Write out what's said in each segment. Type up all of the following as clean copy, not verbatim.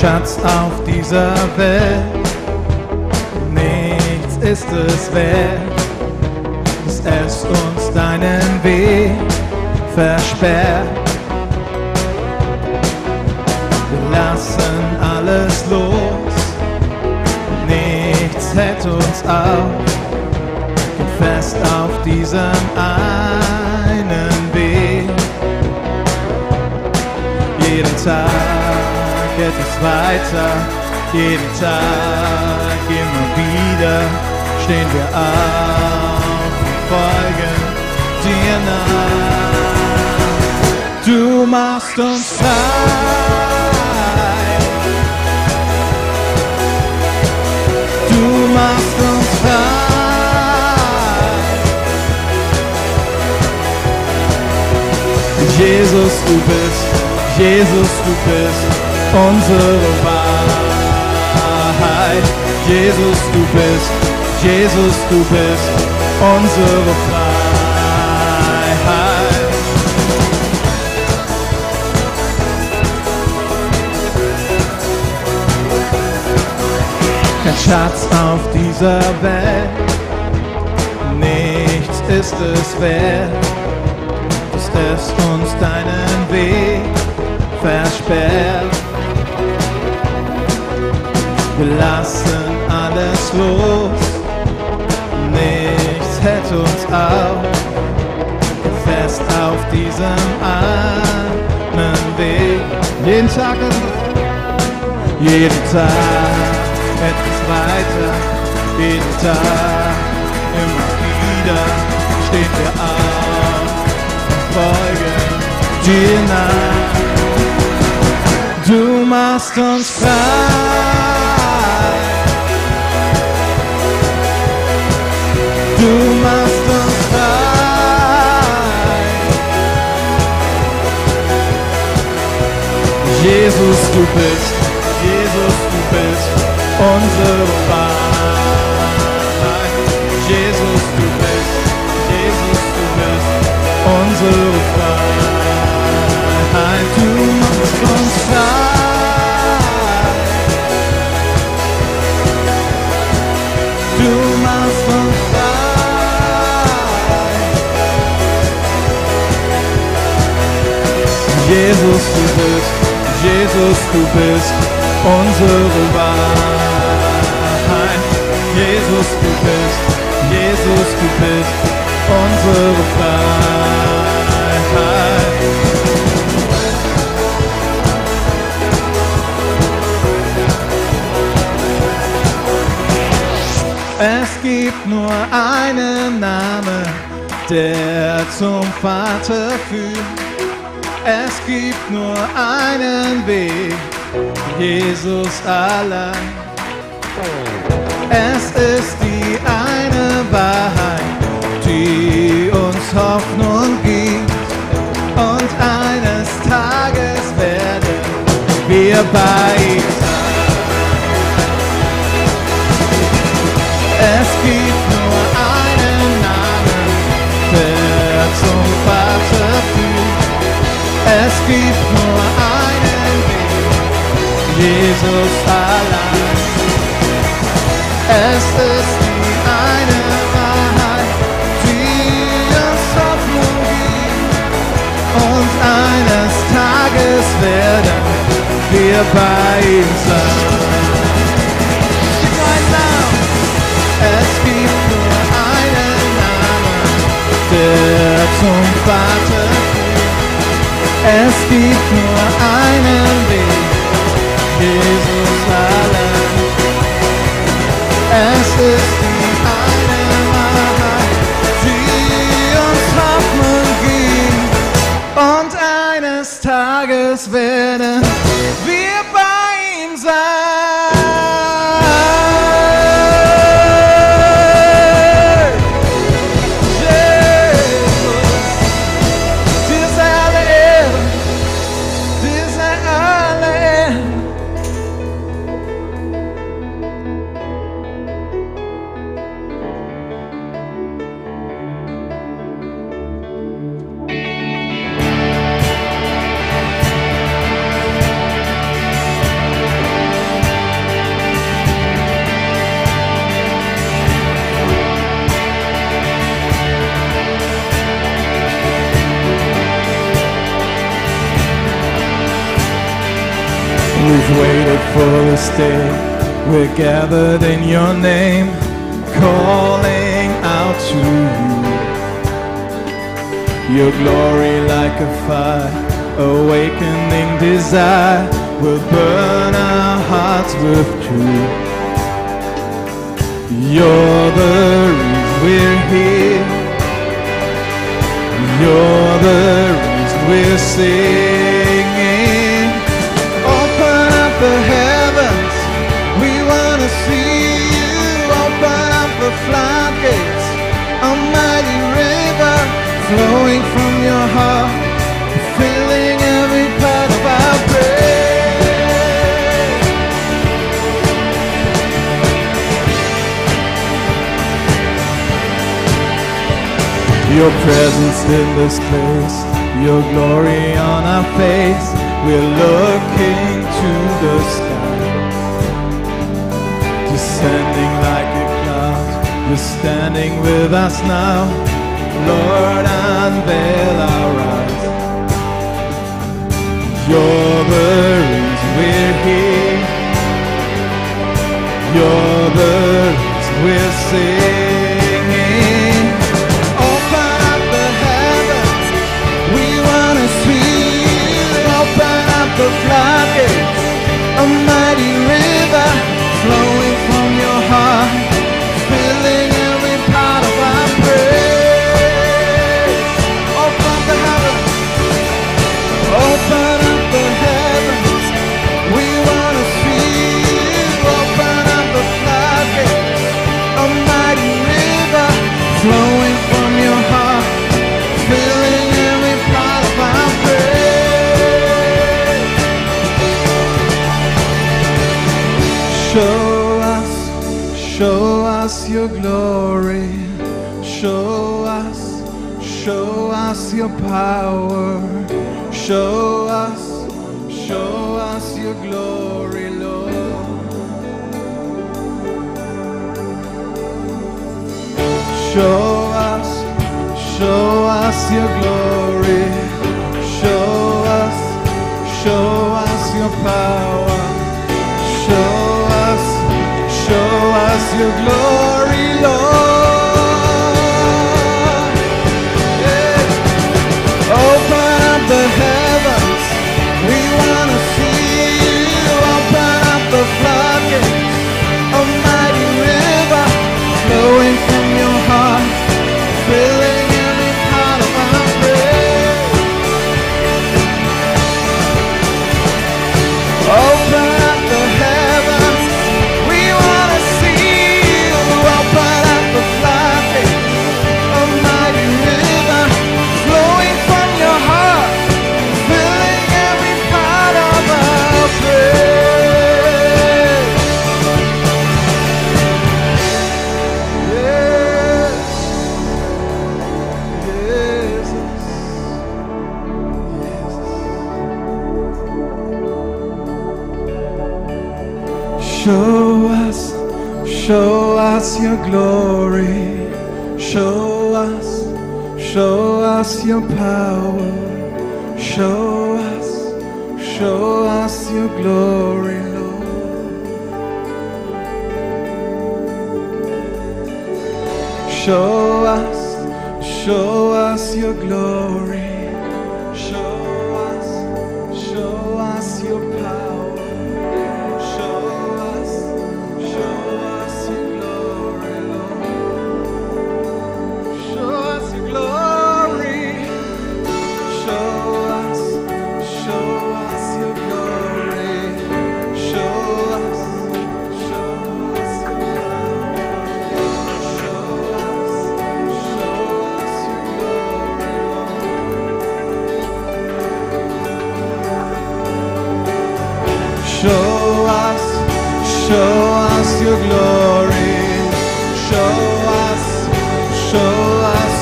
Schatz auf dieser Welt. Nichts ist es wert, dass es uns deinen Weg versperrt. Wir lassen alles los, nichts hält uns auf. Geh fest auf diesem einen Weg. Jeden Tag geht es weiter, jeden Tag immer wieder stehen wir auf und folgen dir nach. Du machst uns frei, du machst uns frei. Jesus, du bist unsere Wahrheit. Jesus, du bist unsere Freiheit. Kein Schatz auf dieser Welt, nichts ist es wert, dass uns deinen Weg versperrt. Wir lassen alles los, nichts hält uns auf. Fest auf diesem einen Weg. Jeden Tag etwas weiter, jeden Tag immer wieder stehen wir auf. Folgen dir nach. Du machst uns frei. Du machst uns frei. Jesus, du bist unsere Wahrheit. Jesus, du bist unsere Freiheit. Du machst uns frei. Du machst uns frei. Jesus, du bist unsere Wahrheit. Jesus, du bist unsere Freiheit. Es gibt nur einen Namen, der zum Vater führt. Es gibt nur einen Weg, Jesus allein. Es ist die eine Wahrheit, die uns Hoffnung gibt. Und eines Tages werden wir bei ihm sein. Es gibt nur einen Namen, der zum Vater führt. Es gibt nur einen Weg, Jesus allein. Es ist die eine Wahrheit, die uns Hoffnung gibt. Eines Tages werden wir bei ihm sein. Es gibt nur einen Namen, der zum Vater führt. Es gibt nur einen Weg, Jesus allein. Es ist die eine Wahrheit, die uns Hoffnung gibt. Und eines Tages werden wir bei ihm sein. Jesus, dir sei alle Ehre, dir sei alle Ehre. waited for this day. We're gathered in your name, calling out to you. Your glory like a fire, awakening desire, will burn our hearts with truth. You're the reason we're here. You're the reason we're singing. Open up the heavens, we wanna see you. Open up the floodgates, a mighty river flowing from your heart, filling every part of our praise. Your presence in this place, your glory on our face, we're looking to the sky, descending like a cloud. You're standing with us now, Lord, unveil our eyes. You're the reason we're here. You're the reason we're singing. Open up the heavens, we wanna see you. Open up the floodgates, a mighty river flowing from your heart, filling every part of our praise. Open up the heavens, open up the heavens, we wanna see you. Open up the floodgates, a mighty river flowing from your heart, filling every part of our praise. Show us your glory. Show us your power. Show us your glory, Lord. Show us your glory. Show us your power. Show us your glory, Lord. The heavens, we wanna see you. Open up the floodgates, a mighty river flowing from your heart, filling every part of our praise. Open up the heavens, we wanna see you. Open up the floodgates, a mighty river flowing from your heart. Show us your glory. Show us your power. Show us your glory, Lord. Show us your glory. Show us your power. Show us your glory. Show us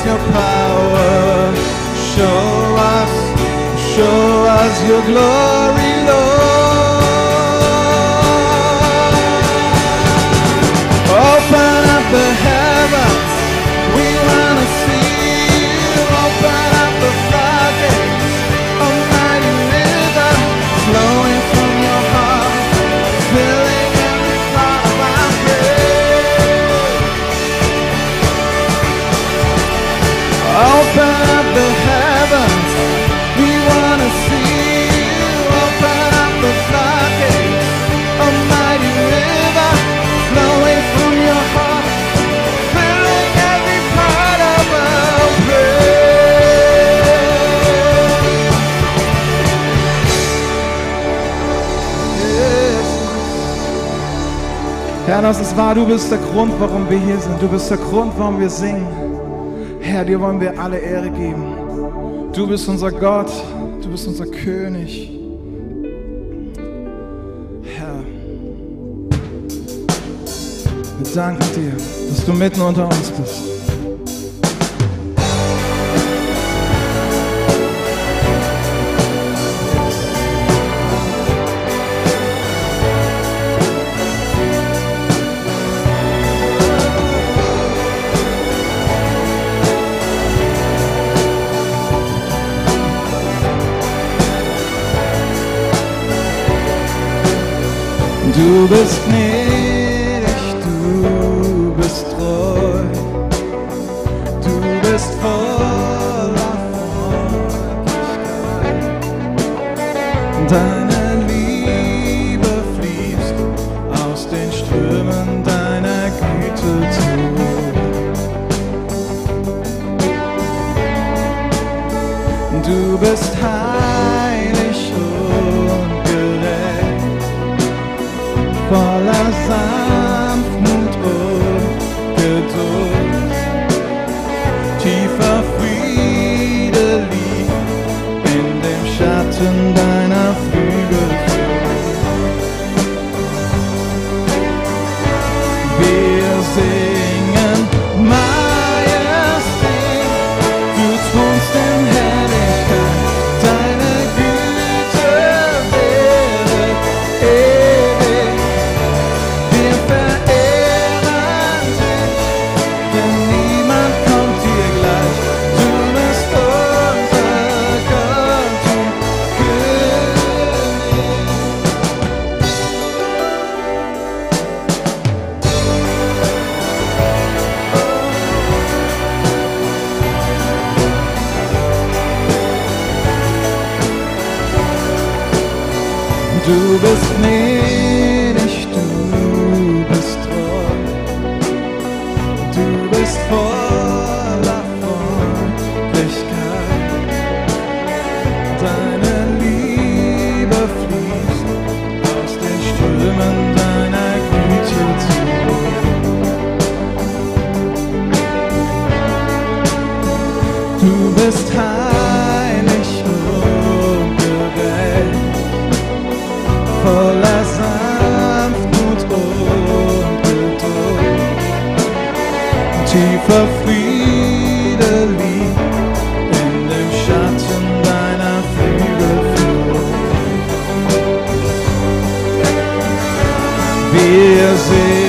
your power. Show us your glory, Lord. Open up the heavens, we wanna see you. Open up the floodgates, a mighty river flowing from your heart. Herr, das ist wahr, du bist der Grund, warum wir hier sind. Du bist der Grund, warum wir singen. Herr, dir wollen wir alle Ehre geben. Du bist unser Gott, du bist unser König. Herr, wir danken dir, dass du mitten unter uns bist. Du bist gnädig, du bist treu, du bist voller Freundlichkeit. Deine Liebe fließt aus den Strömen deiner Güte zu. Du bist heilig und voller Sanftmut und Geduld, tiefer Friede liegt in dem Schatten deiner Flügel. Wir singen Majestät, du thronst in Herrlichkeit, deine Güte währet ewig. Du bist gnädig, du bist treu, du bist voller Freundlichkeit. Deine Liebe fließt aus den Strömen deiner Güte zu. Du bist heilig und gerecht, voller Sanftmut und Geduld, tiefer Friede liegt in dem Schatten deiner Flügel. Wir singen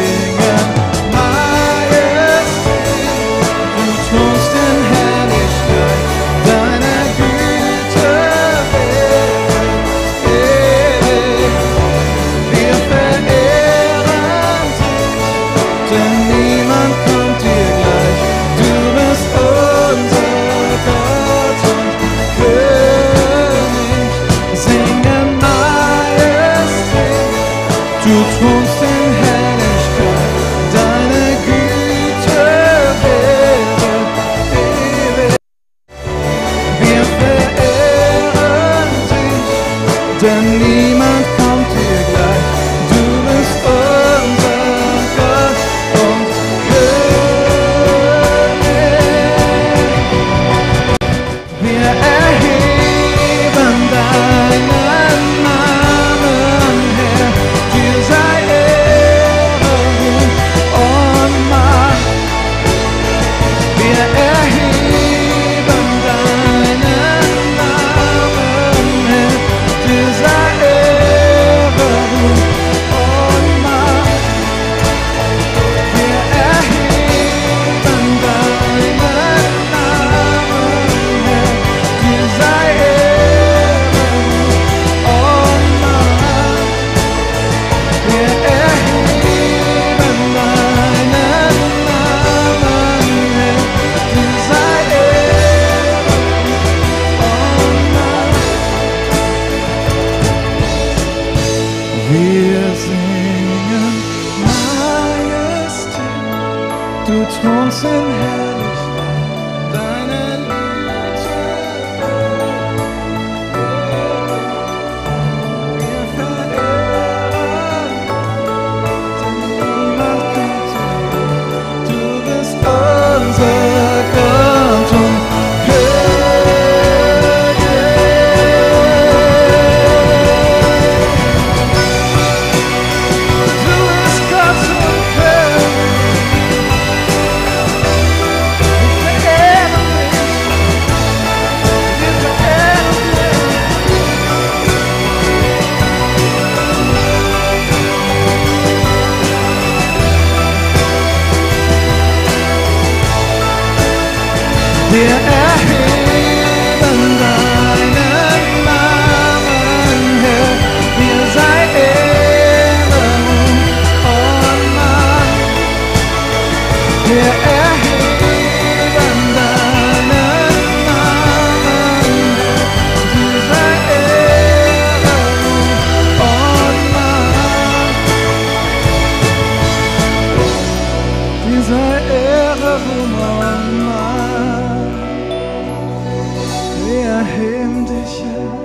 erheben dich, Herr,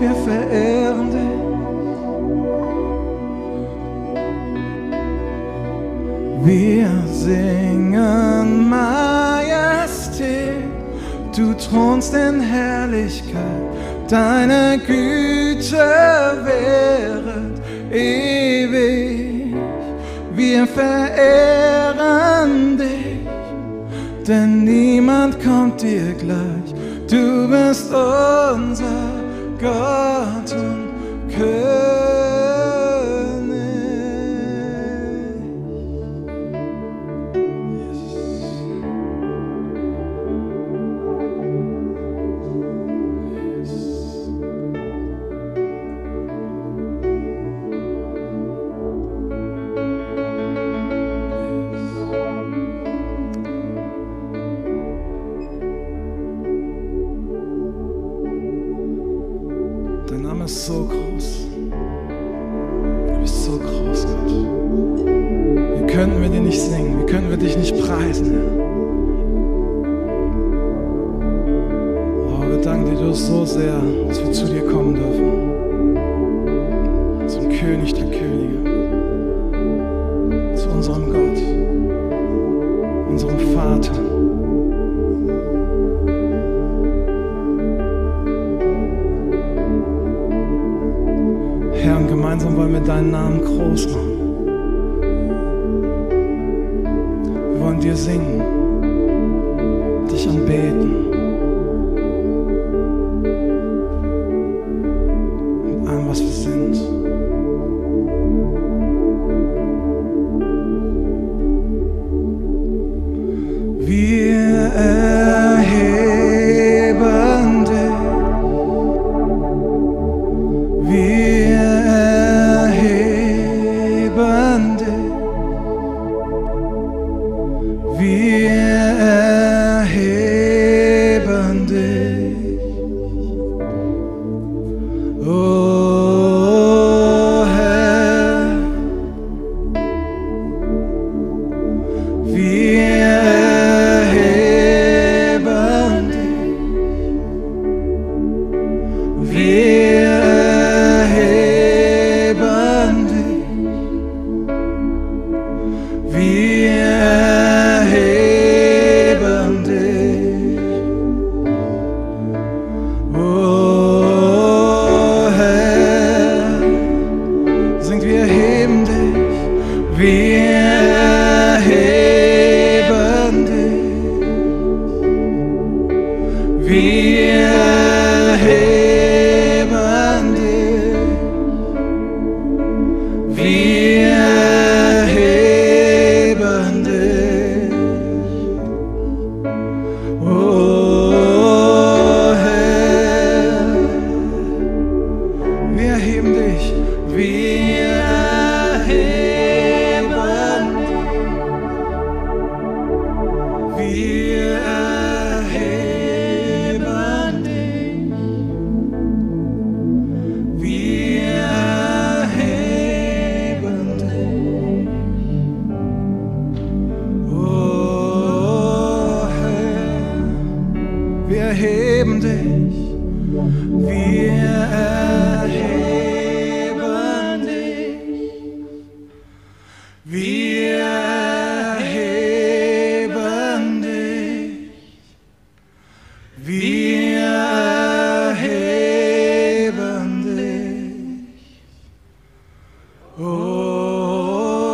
wir verehren dich. Wir singen Majestät, du thronst in Herrlichkeit, deine Güte währet ewig. Wir verehren dich, denn niemand kommt dir gleich. Du bist unser Gott und König. Yes. Yes. Dein Name ist so groß. Du bist so groß, Gott. Wie können wir dir nicht singen? Wie können wir dich nicht preisen, Herr? Oh, wir danken dir so sehr, dass wir zu dir kommen dürfen. Zum König der Könige. Zu unserem Gott. Unserem Vater. Gemeinsam wollen wir deinen Namen groß machen. Wir wollen dir singen, dich anbeten mit allem, was wir sind. Wir erheben dich. Wir erheben dich, oh Herr. Wir erheben dich, wir erheben dich, wir erheben dich. Wir erheben dich, wir erheben dich, oh Herr, wir erheben dich, wir erheben dich, wir erheben dich. Wir erheben dich, wir erheben dich, wir erheben dich, wir erheben dich, oh Herr, wir erheben dich.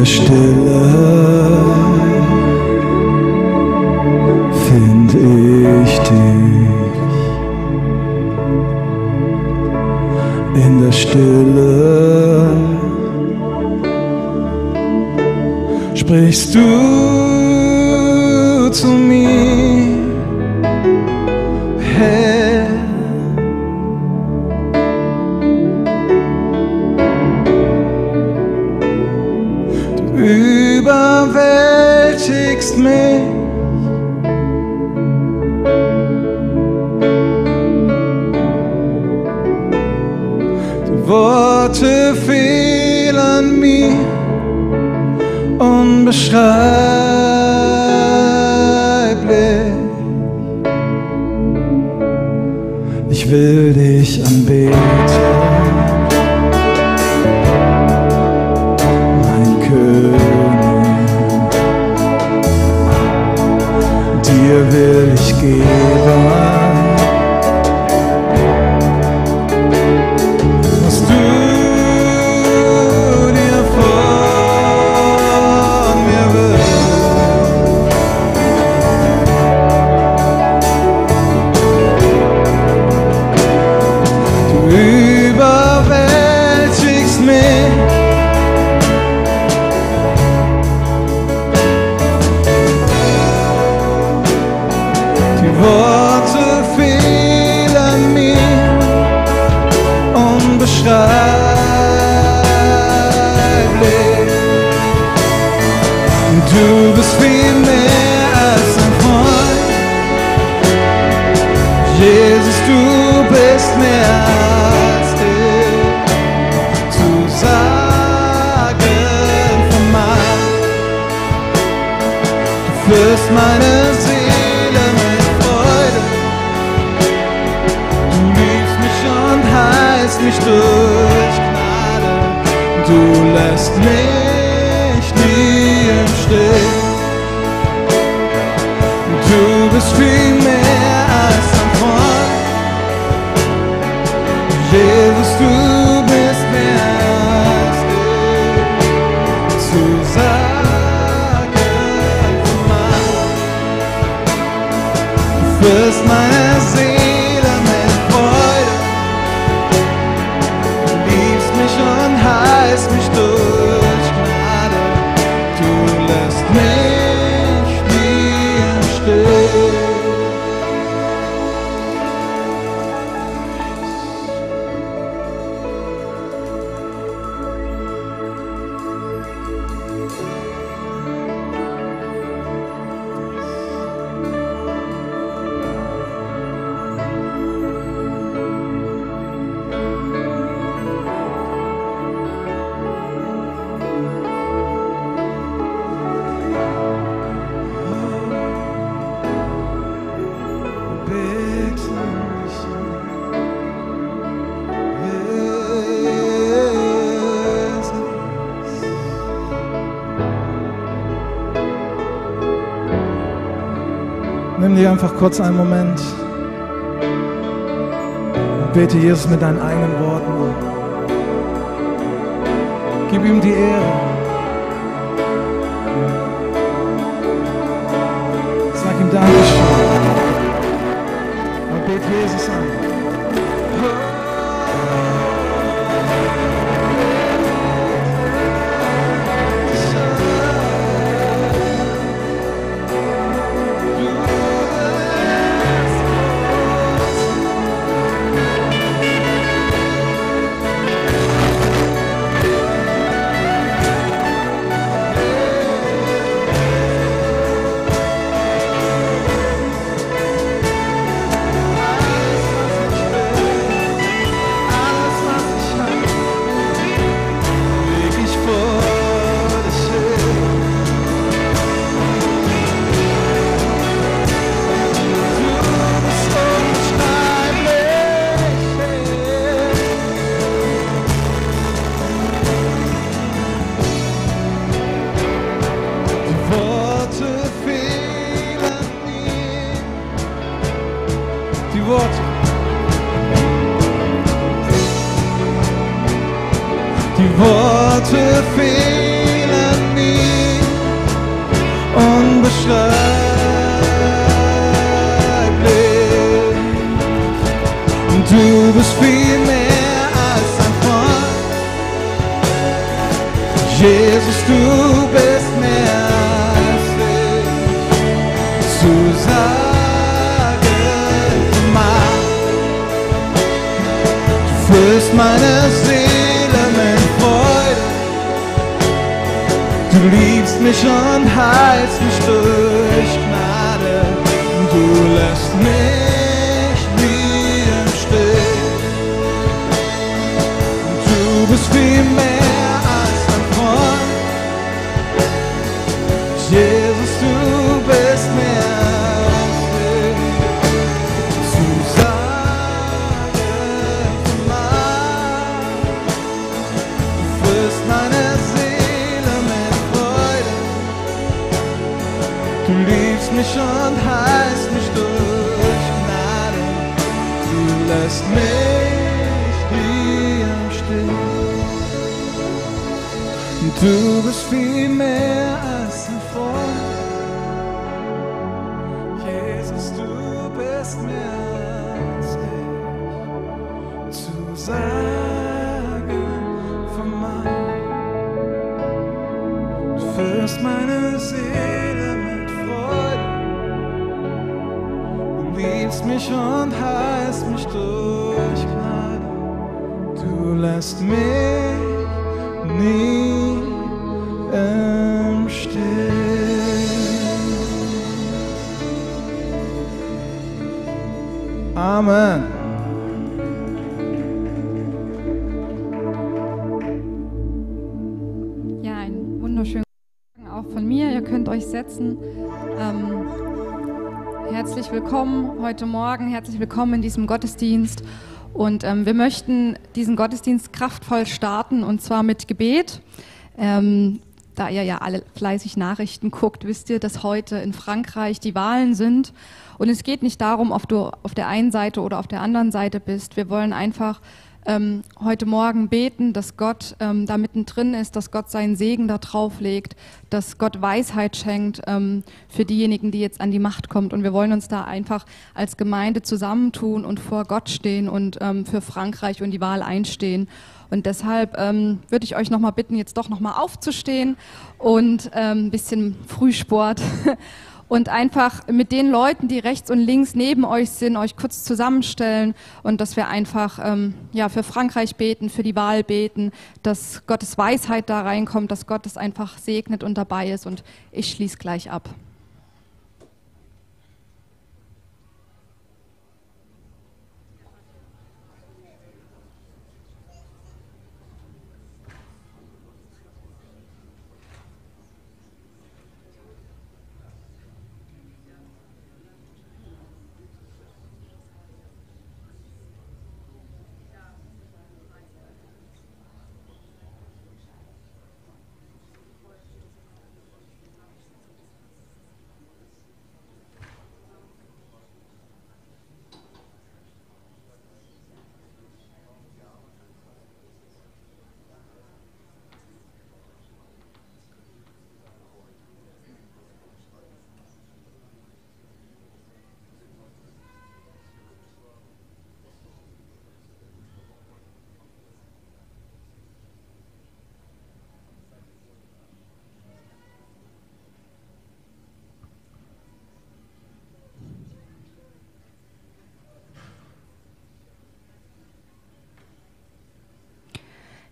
der Stille find ich dich. In der Stille sprichst du zu mir, Herr. Du überwältigst mich. Die Worte fehlen mir. Unbeschreiblich. Ich will dich anbeten, mein König. Dir will ich geben. Du bist viel mehr als ein Freund, Jesus, du bist mehr als ich zu sagen vermag. Du füllst meine Seele mit Freude, du liebst mich und heißt mich durch Gnade, du lässt mich Du bist viel mehr als ein Freund, Jesus, du bist mehr als ich zu sagen vermag. Du füllst meine Seele mit Freude, du liebst mich und heißt mich durch. Nimm dir einfach kurz einen Moment und bete Jesus mit deinen eigenen Worten an. Gib ihm die Ehre. Sag ihm Dankeschön. Und bete Jesus an. Die Worte fehlen mir. unbeschreiblich. Du bist viel mehr als ein Freund. Jesus, du bist mehr als ich zu sagen mag. Du füllst meine Seele mit Freude. Du liebst mich und heilst mich durch Gnade. Du lässt mich nie im Stich. Du bist viel mehr als ein Freund. Jesus, du bist mehr als ich zu sagen mag. Du füllst meine mich und heißt mich durch Gnade, du lässt mich dir im Stich. Du bist viel mehr als ein Freund, Jesus, du bist mehr als ich zu sagen vermag. Du füllst meine Seele mit Freude. Du liebst mich und heißt mich durch Gnade. Du lässt mich nie im Stich. Amen. Ja, einen wunderschönen guten Morgen auch von mir. Ihr könnt euch setzen. Herzlich willkommen heute Morgen, herzlich willkommen in diesem Gottesdienst. Und wir möchten diesen Gottesdienst kraftvoll starten, und zwar mit Gebet. Da ihr ja alle fleißig Nachrichten guckt, wisst ihr, dass heute in Frankreich die Wahlen sind. Und es geht nicht darum, ob du auf der einen Seite oder auf der anderen Seite bist. Wir wollen einfach heute Morgen beten, dass Gott da mittendrin ist, dass Gott seinen Segen da drauf legt, dass Gott Weisheit schenkt für diejenigen, die jetzt an die Macht kommt. Und wir wollen uns da einfach als Gemeinde zusammentun und vor Gott stehen und für Frankreich und die Wahl einstehen. Und deshalb würde ich euch nochmal bitten, jetzt doch nochmal aufzustehen und ein bisschen Frühsport und einfach mit den Leuten, die rechts und links neben euch sind, euch kurz zusammenstellen und dass wir einfach ja, für Frankreich beten, für die Wahl beten, dass Gottes Weisheit da reinkommt, dass Gott es einfach segnet und dabei ist. Und ich schließe gleich ab.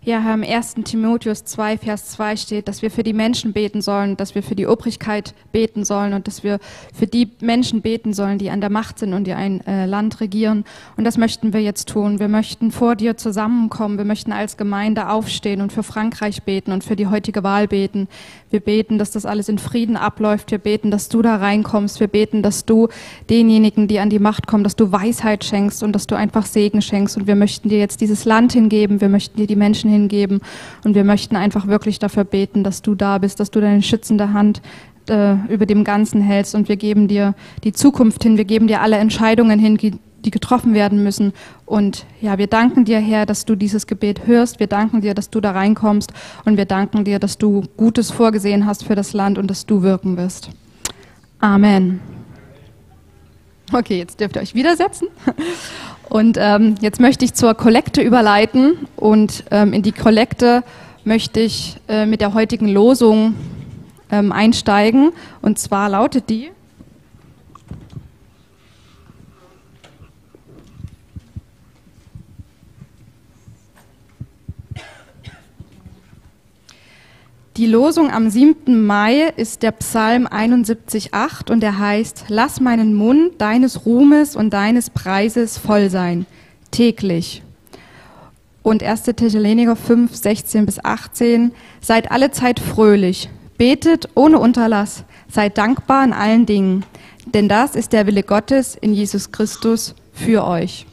Ja, Herr, im 1. Timotheus 2, Vers 2 steht, dass wir für die Menschen beten sollen, dass wir für die Obrigkeit beten sollen und dass wir für die Menschen beten sollen, die an der Macht sind und die ein Land regieren. Und das möchten wir jetzt tun. Wir möchten vor dir zusammenkommen. Wir möchten als Gemeinde aufstehen und für Frankreich beten und für die heutige Wahl beten. Wir beten, dass das alles in Frieden abläuft. Wir beten, dass du da reinkommst. Wir beten, dass du denjenigen, die an die Macht kommen, dass du Weisheit schenkst und dass du einfach Segen schenkst. Und wir möchten dir jetzt dieses Land hingeben. Wir möchten dir die Menschen hingeben und wir möchten einfach wirklich dafür beten, dass du da bist, dass du deine schützende Hand über dem Ganzen hältst, und wir geben dir die Zukunft hin, wir geben dir alle Entscheidungen hin, die getroffen werden müssen. Und ja, wir danken dir, Herr, dass du dieses Gebet hörst, wir danken dir, dass du da reinkommst, und wir danken dir, dass du Gutes vorgesehen hast für das Land und dass du wirken wirst. Amen. Okay, jetzt dürft ihr euch wieder setzen. Und jetzt möchte ich zur Kollekte überleiten. Und in die Kollekte möchte ich mit der heutigen Losung einsteigen. Und zwar lautet die: Die Losung am 7. Mai ist der Psalm 71,8 und er heißt: Lass meinen Mund deines Ruhmes und deines Preises voll sein, täglich. Und 1. Thessaloniker 5, 16 bis 18: Seid alle Zeit fröhlich, betet ohne Unterlass, seid dankbar in allen Dingen, denn das ist der Wille Gottes in Jesus Christus für euch.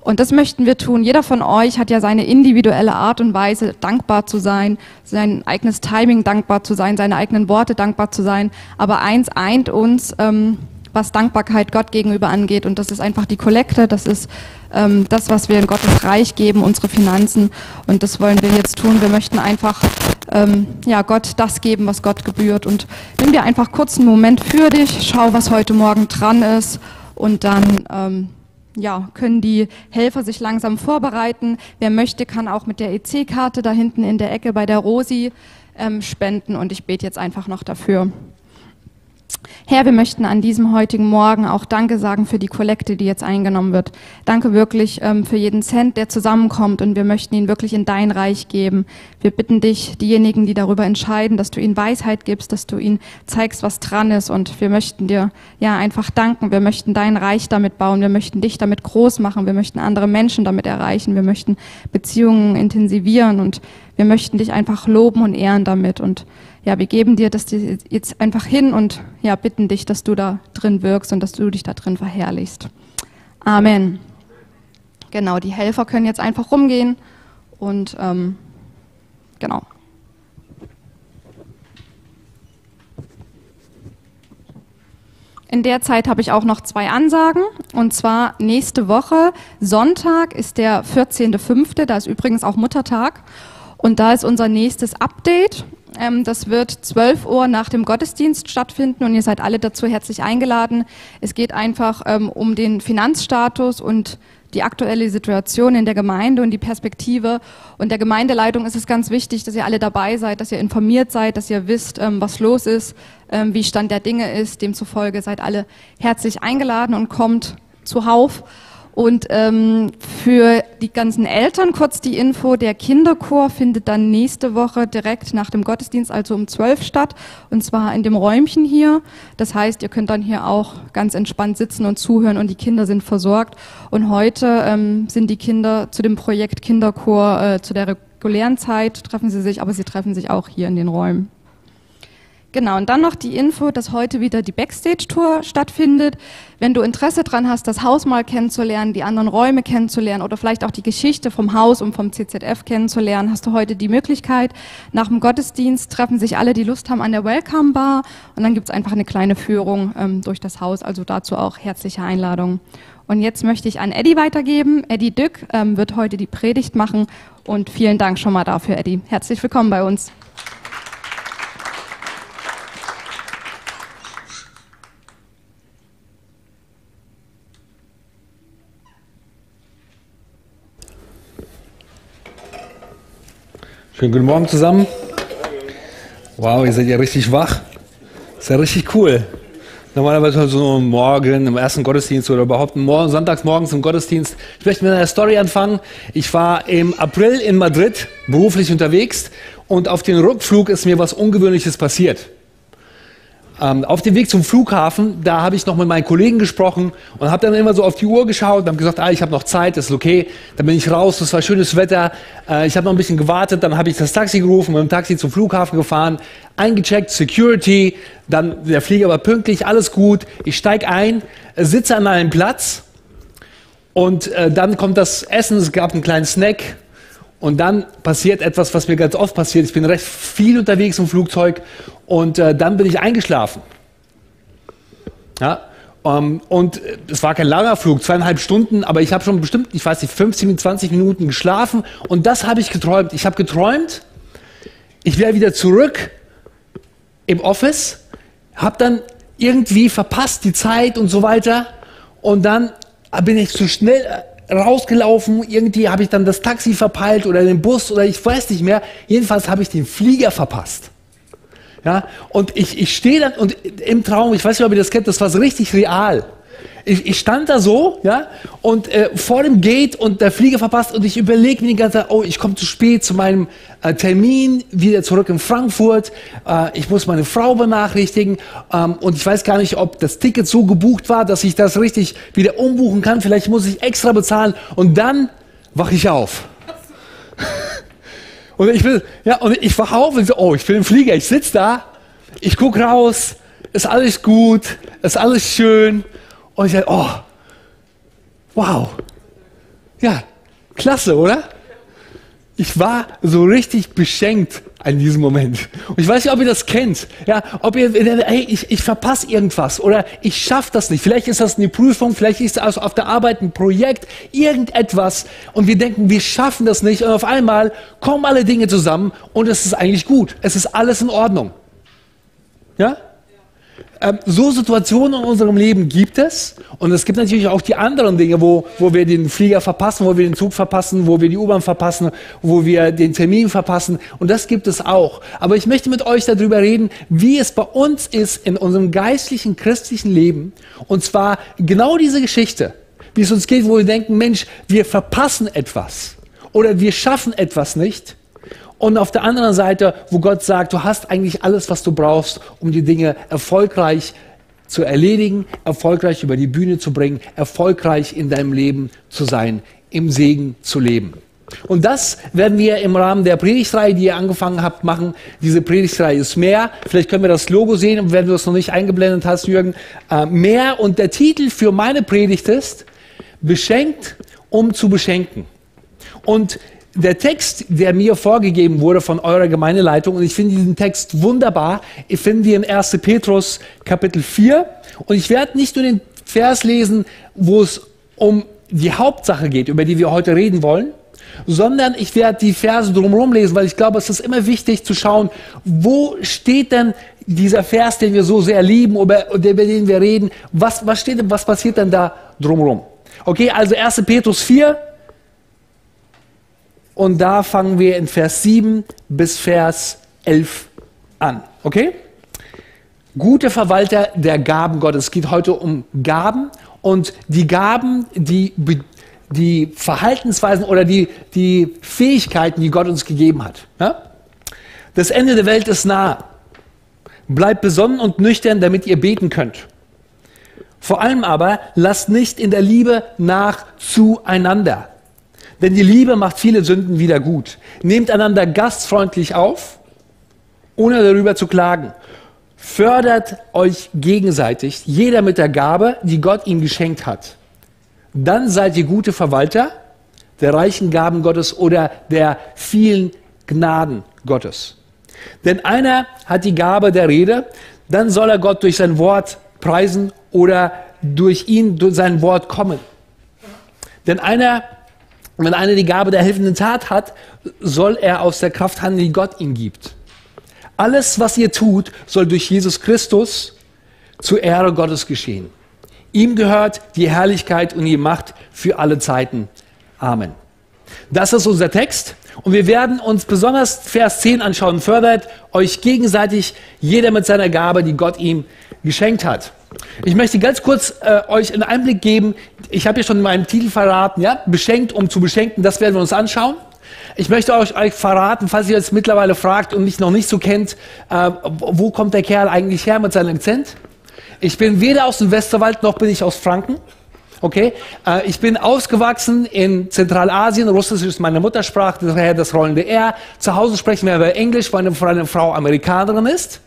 Und das möchten wir tun. Jeder von euch hat ja seine individuelle Art und Weise, dankbar zu sein, sein eigenes Timing dankbar zu sein, seine eigenen Worte dankbar zu sein. Aber eins eint uns, was Dankbarkeit Gott gegenüber angeht. Und das ist einfach die Kollekte, das ist das, was wir in Gottes Reich geben, unsere Finanzen. Und das wollen wir jetzt tun. Wir möchten einfach Gott das geben, was Gott gebührt. Und nimm dir einfach kurz einen Moment für dich, schau, was heute Morgen dran ist, und dann können die Helfer sich langsam vorbereiten. Wer möchte, kann auch mit der EC-Karte da hinten in der Ecke bei der Rosi spenden, und ich bete jetzt einfach noch dafür. Herr, wir möchten an diesem heutigen Morgen auch Danke sagen für die Kollekte, die jetzt eingenommen wird. Danke wirklich für jeden Cent, der zusammenkommt, und wir möchten ihn wirklich in dein Reich geben. Wir bitten dich, diejenigen, die darüber entscheiden, dass du ihnen Weisheit gibst, dass du ihnen zeigst, was dran ist, und wir möchten dir einfach danken. Wir möchten dein Reich damit bauen, wir möchten dich damit groß machen, wir möchten andere Menschen damit erreichen, wir möchten Beziehungen intensivieren, und wir möchten dich einfach loben und ehren damit. Und wir geben dir das jetzt einfach hin und bitten dich, dass du da drin wirkst und dass du dich da drin verherrlichst. Amen. Genau, die Helfer können jetzt einfach rumgehen und genau. In der Zeit habe ich auch noch zwei Ansagen, und zwar nächste Woche, Sonntag ist der 14.05., da ist übrigens auch Muttertag, und da ist unser nächstes Update. Das wird 12 Uhr nach dem Gottesdienst stattfinden, und ihr seid alle dazu herzlich eingeladen. Es geht einfach um den Finanzstatus und die aktuelle Situation in der Gemeinde und die Perspektive. Und der Gemeindeleitung ist es ganz wichtig, dass ihr alle dabei seid, dass ihr informiert seid, dass ihr wisst, was los ist, wie Stand der Dinge ist. Demzufolge seid alle herzlich eingeladen und kommt zuhauf. Und für die ganzen Eltern kurz die Info: Der Kinderchor findet dann nächste Woche direkt nach dem Gottesdienst, also um 12 statt, und zwar in dem Räumchen hier. Das heißt, ihr könnt dann hier auch ganz entspannt sitzen und zuhören, und die Kinder sind versorgt. Und heute sind die Kinder zu dem Projekt Kinderchor, zu der regulären Zeit treffen sie sich, aber sie treffen sich auch hier in den Räumen. Genau, und dann noch die Info, dass heute wieder die Backstage-Tour stattfindet. Wenn du Interesse daran hast, das Haus mal kennenzulernen, die anderen Räume kennenzulernen oder vielleicht auch die Geschichte vom Haus und vom CZF kennenzulernen, hast du heute die Möglichkeit. Nach dem Gottesdienst treffen sich alle, die Lust haben, an der Welcome Bar, und dann gibt es einfach eine kleine Führung durch das Haus, also dazu auch herzliche Einladung. Und jetzt möchte ich an Eddy weitergeben. Eddy Dück wird heute die Predigt machen, und vielen Dank schon mal dafür, Eddy. Herzlich willkommen bei uns. Schönen guten Morgen zusammen. Wow, ihr seid ja richtig wach. Ist ja richtig cool. Normalerweise so morgen im ersten Gottesdienst oder überhaupt sonntags morgens im Gottesdienst. Ich möchte mit einer Story anfangen. Ich war im April in Madrid beruflich unterwegs, und auf dem Rückflug ist mir was Ungewöhnliches passiert. Auf dem Weg zum Flughafen, da habe ich noch mit meinen Kollegen gesprochen und habe dann immer so auf die Uhr geschaut und habe gesagt, ich habe noch Zeit, das ist okay. Dann bin ich raus, es war schönes Wetter, ich habe noch ein bisschen gewartet, dann habe ich das Taxi gerufen, mit dem Taxi zum Flughafen gefahren, eingecheckt, Security, dann der Flieger war pünktlich, alles gut. Ich steige ein, sitze an einem Platz, und dann kommt das Essen, es gab einen kleinen Snack. Und dann passiert etwas, was mir ganz oft passiert. Ich bin recht viel unterwegs im Flugzeug, und dann bin ich eingeschlafen. Ja? Und es war kein langer Flug, 2,5 Stunden, aber ich habe schon bestimmt, ich weiß nicht, 15, 20 Minuten geschlafen, und das habe ich geträumt. Ich habe geträumt, ich wäre wieder zurück im Office, habe dann irgendwie verpasst die Zeit und so weiter. Und dann bin ich zu schnell rausgelaufen, irgendwie habe ich dann das Taxi verpeilt oder den Bus oder ich weiß nicht mehr. Jedenfalls habe ich den Flieger verpasst. Ja? Und ich stehe dann und im Traum, ich weiß nicht, ob ihr das kennt, das war so richtig real. Ich stand da so, ja, und vor dem Gate und der Flieger verpasst und ich überlege mir die ganze Zeit, oh, ich komme zu spät zu meinem Termin, wieder zurück in Frankfurt, ich muss meine Frau benachrichtigen und ich weiß gar nicht, ob das Ticket so gebucht war, dass ich das richtig wieder umbuchen kann, vielleicht muss ich extra bezahlen und dann wache ich auf. Und ich wache auf und so, oh, ich bin im Flieger, ich sitze da, ich gucke raus, ist alles gut, ist alles schön. Und ich dachte, oh, wow, ja, klasse, oder? Ich war so richtig beschenkt an diesem Moment. Und ich weiß nicht, ob ihr das kennt, ja, ob ihr, hey, ich verpasse irgendwas oder ich schaffe das nicht. Vielleicht ist das eine Prüfung, vielleicht ist das auf der Arbeit ein Projekt, irgendetwas. Und wir denken, wir schaffen das nicht. Und auf einmal kommen alle Dinge zusammen und es ist eigentlich gut. Es ist alles in Ordnung. Ja? So Situationen in unserem Leben gibt es und es gibt natürlich auch die anderen Dinge, wo wir den Flieger verpassen, wo wir den Zug verpassen, wo wir die U-Bahn verpassen, wo wir den Termin verpassen und das gibt es auch. Aber ich möchte mit euch darüber reden, wie es bei uns ist in unserem geistlichen, christlichen Leben und zwar genau diese Geschichte, wie es uns geht, wo wir denken, Mensch, wir verpassen etwas oder wir schaffen etwas nicht. Und auf der anderen Seite, wo Gott sagt, du hast eigentlich alles, was du brauchst, um die Dinge erfolgreich zu erledigen, erfolgreich über die Bühne zu bringen, erfolgreich in deinem Leben zu sein, im Segen zu leben. Und das werden wir im Rahmen der Predigtreihe, die ihr angefangen habt, machen. Diese Predigtreihe ist mehr. Vielleicht können wir das Logo sehen, wenn du das noch nicht eingeblendet hast, Jürgen. Mehr. Und der Titel für meine Predigt ist, beschenkt, um zu beschenken. Und der Text, der mir vorgegeben wurde von eurer Gemeindeleitung, und ich finde diesen Text wunderbar, ich finde ihn in 1. Petrus Kapitel 4. Und ich werde nicht nur den Vers lesen, wo es um die Hauptsache geht, über die wir heute reden wollen, sondern ich werde die Verse drumherum lesen, weil ich glaube, es ist immer wichtig zu schauen, wo steht denn dieser Vers, den wir so sehr lieben, über den wir reden, was steht denn, was passiert denn da drumherum? Okay, also 1. Petrus 4. Und da fangen wir in Vers 7 bis Vers 11 an. Okay? Gute Verwalter der Gaben Gottes. Es geht heute um Gaben. Und die Gaben, die Verhaltensweisen oder die Fähigkeiten, die Gott uns gegeben hat. Ja? Das Ende der Welt ist nahe. Bleibt besonnen und nüchtern, damit ihr beten könnt. Vor allem aber lasst nicht in der Liebe nach zueinander. Denn die Liebe macht viele Sünden wieder gut. Nehmt einander gastfreundlich auf, ohne darüber zu klagen. Fördert euch gegenseitig, jeder mit der Gabe, die Gott ihm geschenkt hat. Dann seid ihr gute Verwalter der reichen Gaben Gottes oder der vielen Gnaden Gottes. Denn einer hat die Gabe der Rede, dann soll er Gott durch sein Wort preisen oder durch ihn, durch sein Wort kommen. Denn wenn einer die Gabe der helfenden Tat hat, soll er aus der Kraft handeln, die Gott ihm gibt. Alles, was ihr tut, soll durch Jesus Christus zur Ehre Gottes geschehen. Ihm gehört die Herrlichkeit und die Macht für alle Zeiten. Amen. Das ist unser Text und wir werden uns besonders Vers 10 anschauen. Fördert euch gegenseitig, jeder mit seiner Gabe, die Gott ihm geschenkt hat. Ich möchte ganz kurz euch einen Einblick geben. Ich habe ja schon meinen Titel verraten, ja? Beschenkt, um zu beschenken. Das werden wir uns anschauen. Ich möchte euch verraten, falls ihr jetzt mittlerweile fragt und mich noch nicht so kennt, wo kommt der Kerl eigentlich her mit seinem Akzent? Ich bin weder aus dem Westerwald, noch bin ich aus Franken. Okay? Ich bin ausgewachsen in Zentralasien. Russisch ist meine Muttersprache, daher das rollende R. Zu Hause sprechen wir aber Englisch, weil meine Frau Amerikanerin ist.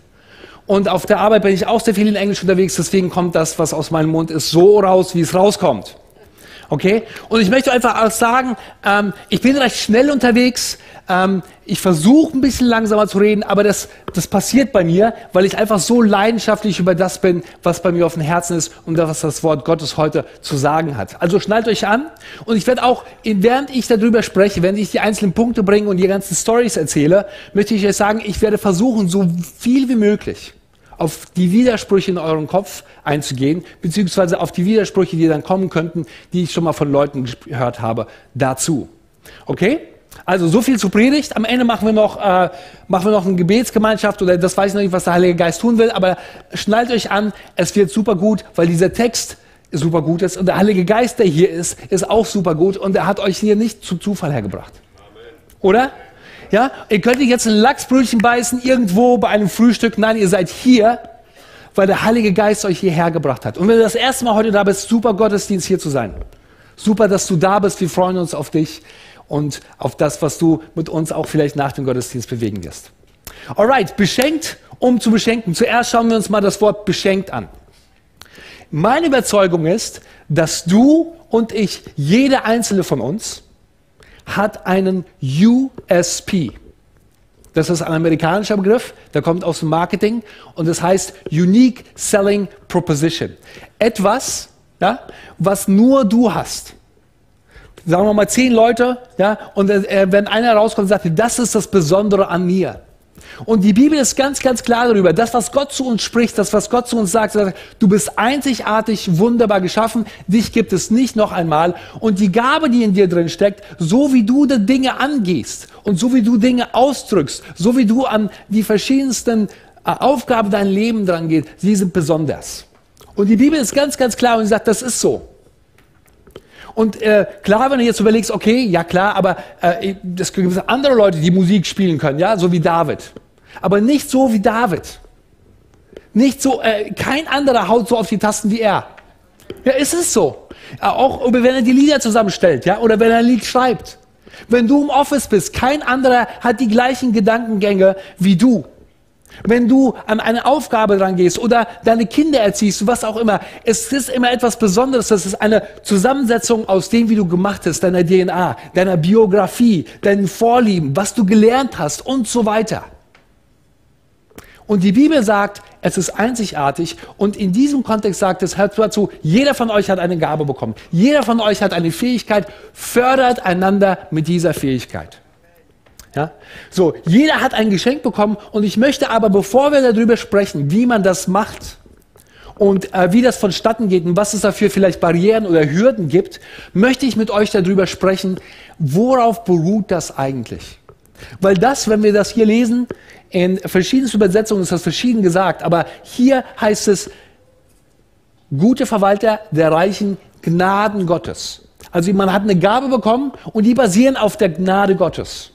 Und auf der Arbeit bin ich auch sehr viel in Englisch unterwegs, deswegen kommt das, was aus meinem Mund ist, so raus, wie es rauskommt. Okay? Und ich möchte einfach auch sagen, ich bin recht schnell unterwegs, ich versuche ein bisschen langsamer zu reden, aber das passiert bei mir, weil ich einfach so leidenschaftlich über das bin, was bei mir auf dem Herzen ist und was das Wort Gottes heute zu sagen hat. Also schnallt euch an und ich werde auch, während ich darüber spreche, während ich die einzelnen Punkte bringe und die ganzen Storys erzähle, möchte ich euch sagen, ich werde versuchen, so viel wie möglich auf die Widersprüche in eurem Kopf einzugehen, beziehungsweise auf die Widersprüche, die dann kommen könnten, die ich schon mal von Leuten gehört habe, dazu. Okay? Also so viel zu Predigt. Am Ende machen wir noch eine Gebetsgemeinschaft oder das weiß ich noch nicht, was der Heilige Geist tun will, aber schnallt euch an, es wird super gut, weil dieser Text super gut ist und der Heilige Geist, der hier ist, ist auch super gut und er hat euch hier nicht zum Zufall hergebracht. Oder? Ja? Ihr könnt nicht jetzt ein Lachsbrötchen beißen irgendwo bei einem Frühstück. Nein, ihr seid hier, weil der Heilige Geist euch hierher gebracht hat. Und wenn du das erste Mal heute da bist, super Gottesdienst hier zu sein. Super, dass du da bist. Wir freuen uns auf dich und auf das, was du mit uns auch vielleicht nach dem Gottesdienst bewegen wirst. Alright, beschenkt, um zu beschenken. Zuerst schauen wir uns mal das Wort beschenkt an. Meine Überzeugung ist, dass du und ich, jeder einzelne von uns, hat einen USP. Das ist ein amerikanischer Begriff, der kommt aus dem Marketing und das heißt Unique Selling Proposition. Etwas, ja, was nur du hast. Sagen wir mal 10 Leute, ja, und wenn einer rauskommt und sagt, das ist das Besondere an mir. Und die Bibel ist ganz, ganz klar darüber, das, was Gott zu uns spricht, das, was Gott zu uns sagt, du bist einzigartig, wunderbar geschaffen, dich gibt es nicht noch einmal. Und die Gabe, die in dir drin steckt, so wie du die Dinge angehst und so wie du Dinge ausdrückst, so wie du an die verschiedensten Aufgaben deines Lebens dran gehst, sie sind besonders. Und die Bibel ist ganz, ganz klar und sagt, das ist so. Und klar, wenn du jetzt überlegst, okay, ja klar, aber es gibt andere Leute, die Musik spielen können, ja, so wie David. Aber nicht so wie David. Nicht so, kein anderer haut so auf die Tasten wie er. Ja, es ist so. Auch wenn er die Lieder zusammenstellt, ja, oder wenn er ein Lied schreibt. Wenn du im Office bist, kein anderer hat die gleichen Gedankengänge wie du. Wenn du an eine Aufgabe rangehst oder deine Kinder erziehst, was auch immer, es ist immer etwas Besonderes, das ist eine Zusammensetzung aus dem, wie du gemacht hast, deiner DNA, deiner Biografie, deinen Vorlieben, was du gelernt hast und so weiter. Und die Bibel sagt, es ist einzigartig und in diesem Kontext sagt es, hört dazu, jeder von euch hat eine Gabe bekommen, jeder von euch hat eine Fähigkeit, fördert einander mit dieser Fähigkeit. Ja? So, jeder hat ein Geschenk bekommen und ich möchte aber, bevor wir darüber sprechen, wie man das macht und wie das vonstatten geht und was es dafür vielleicht Barrieren oder Hürden gibt, möchte ich mit euch darüber sprechen, worauf beruht das eigentlich? Weil das, wenn wir das hier lesen, in verschiedenen Übersetzungen ist das verschieden gesagt, aber hier heißt es, gute Verwalter der reichen Gnaden Gottes. Also man hat eine Gabe bekommen und die basieren auf der Gnade Gottes.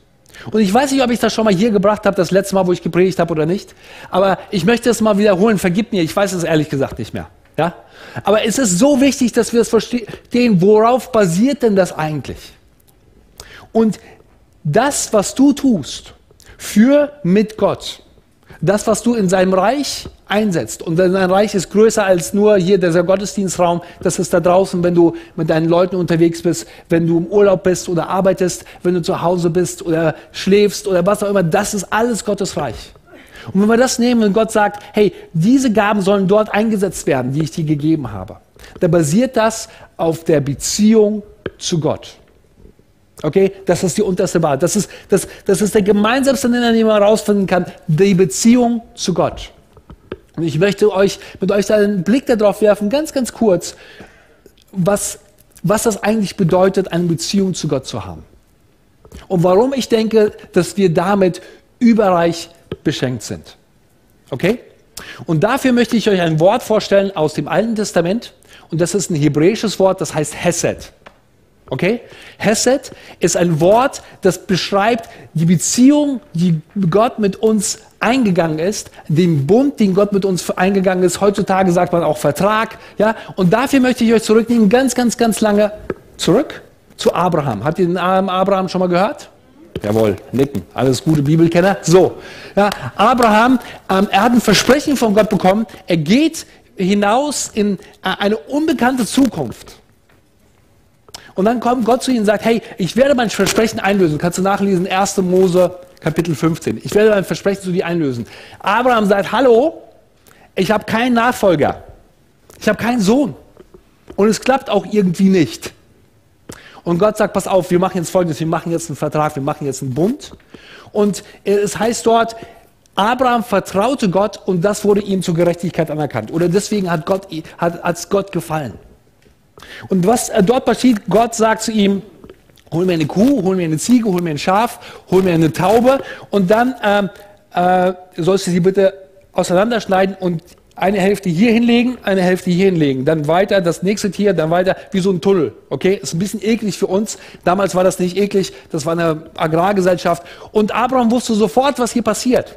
Und ich weiß nicht, ob ich das schon mal hier gebracht habe, das letzte Mal, wo ich gepredigt habe oder nicht. Aber ich möchte es mal wiederholen. Vergib mir, ich weiß es ehrlich gesagt nicht mehr. Ja? Aber es ist so wichtig, dass wir es verstehen, worauf basiert denn das eigentlich? Und das, was du tust, für mit Gott, das, was du in seinem Reich einsetzt, und sein Reich ist größer als nur hier dieser Gottesdienstraum, das ist da draußen, wenn du mit deinen Leuten unterwegs bist, wenn du im Urlaub bist oder arbeitest, wenn du zu Hause bist oder schläfst oder was auch immer, das ist alles Gottes Reich. Und wenn wir das nehmen und Gott sagt, hey, diese Gaben sollen dort eingesetzt werden, die ich dir gegeben habe, dann basiert das auf der Beziehung zu Gott. Okay, das ist die unterste Wahrheit. Das ist der gemeinsamste Nenner, den man herausfinden kann, die Beziehung zu Gott. Und ich möchte mit euch einen Blick darauf werfen, ganz, ganz kurz, was das eigentlich bedeutet, eine Beziehung zu Gott zu haben. Und warum ich denke, dass wir damit überreich beschenkt sind. Okay? Und dafür möchte ich euch ein Wort vorstellen aus dem Alten Testament. Und das ist ein hebräisches Wort, das heißt Hesed. Okay? Hesed ist ein Wort, das beschreibt die Beziehung, die Gott mit uns eingegangen ist, den Bund, den Gott mit uns eingegangen ist. Heutzutage sagt man auch Vertrag. Ja? Und dafür möchte ich euch zurücknehmen, ganz, ganz, ganz lange zurück zu Abraham. Habt ihr den Namen Abraham schon mal gehört? Jawohl, nicken. Alles gute Bibelkenner. So, ja, Abraham, er hat ein Versprechen von Gott bekommen. Er geht hinaus in eine unbekannte Zukunft. Und dann kommt Gott zu ihnen und sagt, hey, ich werde mein Versprechen einlösen. Kannst du nachlesen, 1. Mose, Kapitel 15. Ich werde mein Versprechen zu dir einlösen. Abraham sagt, hallo, ich habe keinen Nachfolger. Ich habe keinen Sohn. Und es klappt auch irgendwie nicht. Und Gott sagt, pass auf, wir machen jetzt Folgendes, wir machen jetzt einen Vertrag, wir machen jetzt einen Bund. Und es heißt dort, Abraham vertraute Gott und das wurde ihm zur Gerechtigkeit anerkannt. Oder deswegen hat Gott gefallen. Und was dort passiert, Gott sagt zu ihm, hol mir eine Kuh, hol mir eine Ziege, hol mir ein Schaf, hol mir eine Taube und dann sollst du sie bitte auseinanderschneiden und eine Hälfte hier hinlegen, eine Hälfte hier hinlegen, dann weiter das nächste Tier, dann weiter, wie so ein Tunnel. Okay, ist ein bisschen eklig für uns. Damals war das nicht eklig, das war eine Agrargesellschaft. Und Abraham wusste sofort, was hier passiert.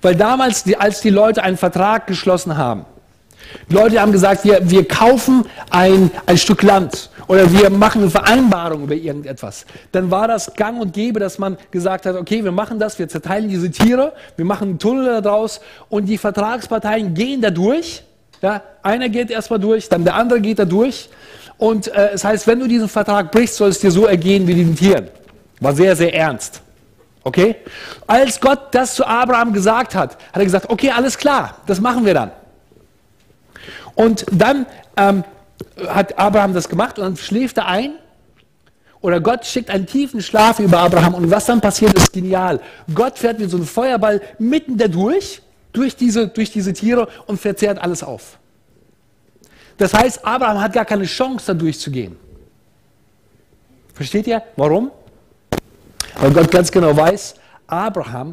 Weil damals, als die Leute einen Vertrag geschlossen haben, die Leute haben gesagt, wir kaufen ein Stück Land oder wir machen eine Vereinbarung über irgendetwas. Dann war das gang und gäbe, dass man gesagt hat, okay, wir machen das, wir zerteilen diese Tiere, wir machen einen Tunnel daraus und die Vertragsparteien gehen da durch. Ja, einer geht erstmal durch, dann der andere geht da durch. Und das heißt, wenn du diesen Vertrag brichst, soll es dir so ergehen wie den Tieren. War sehr, sehr ernst. Okay? Als Gott das zu Abraham gesagt hat, hat er gesagt, okay, alles klar, das machen wir dann. Und dann hat Abraham das gemacht und dann schläft er ein. Oder Gott schickt einen tiefen Schlaf über Abraham. Und was dann passiert, ist genial. Gott fährt mit so einem Feuerball mitten dadurch, durch diese Tiere und verzehrt alles auf. Das heißt, Abraham hat gar keine Chance, da durchzugehen. Versteht ihr? Warum? Weil Gott ganz genau weiß, Abraham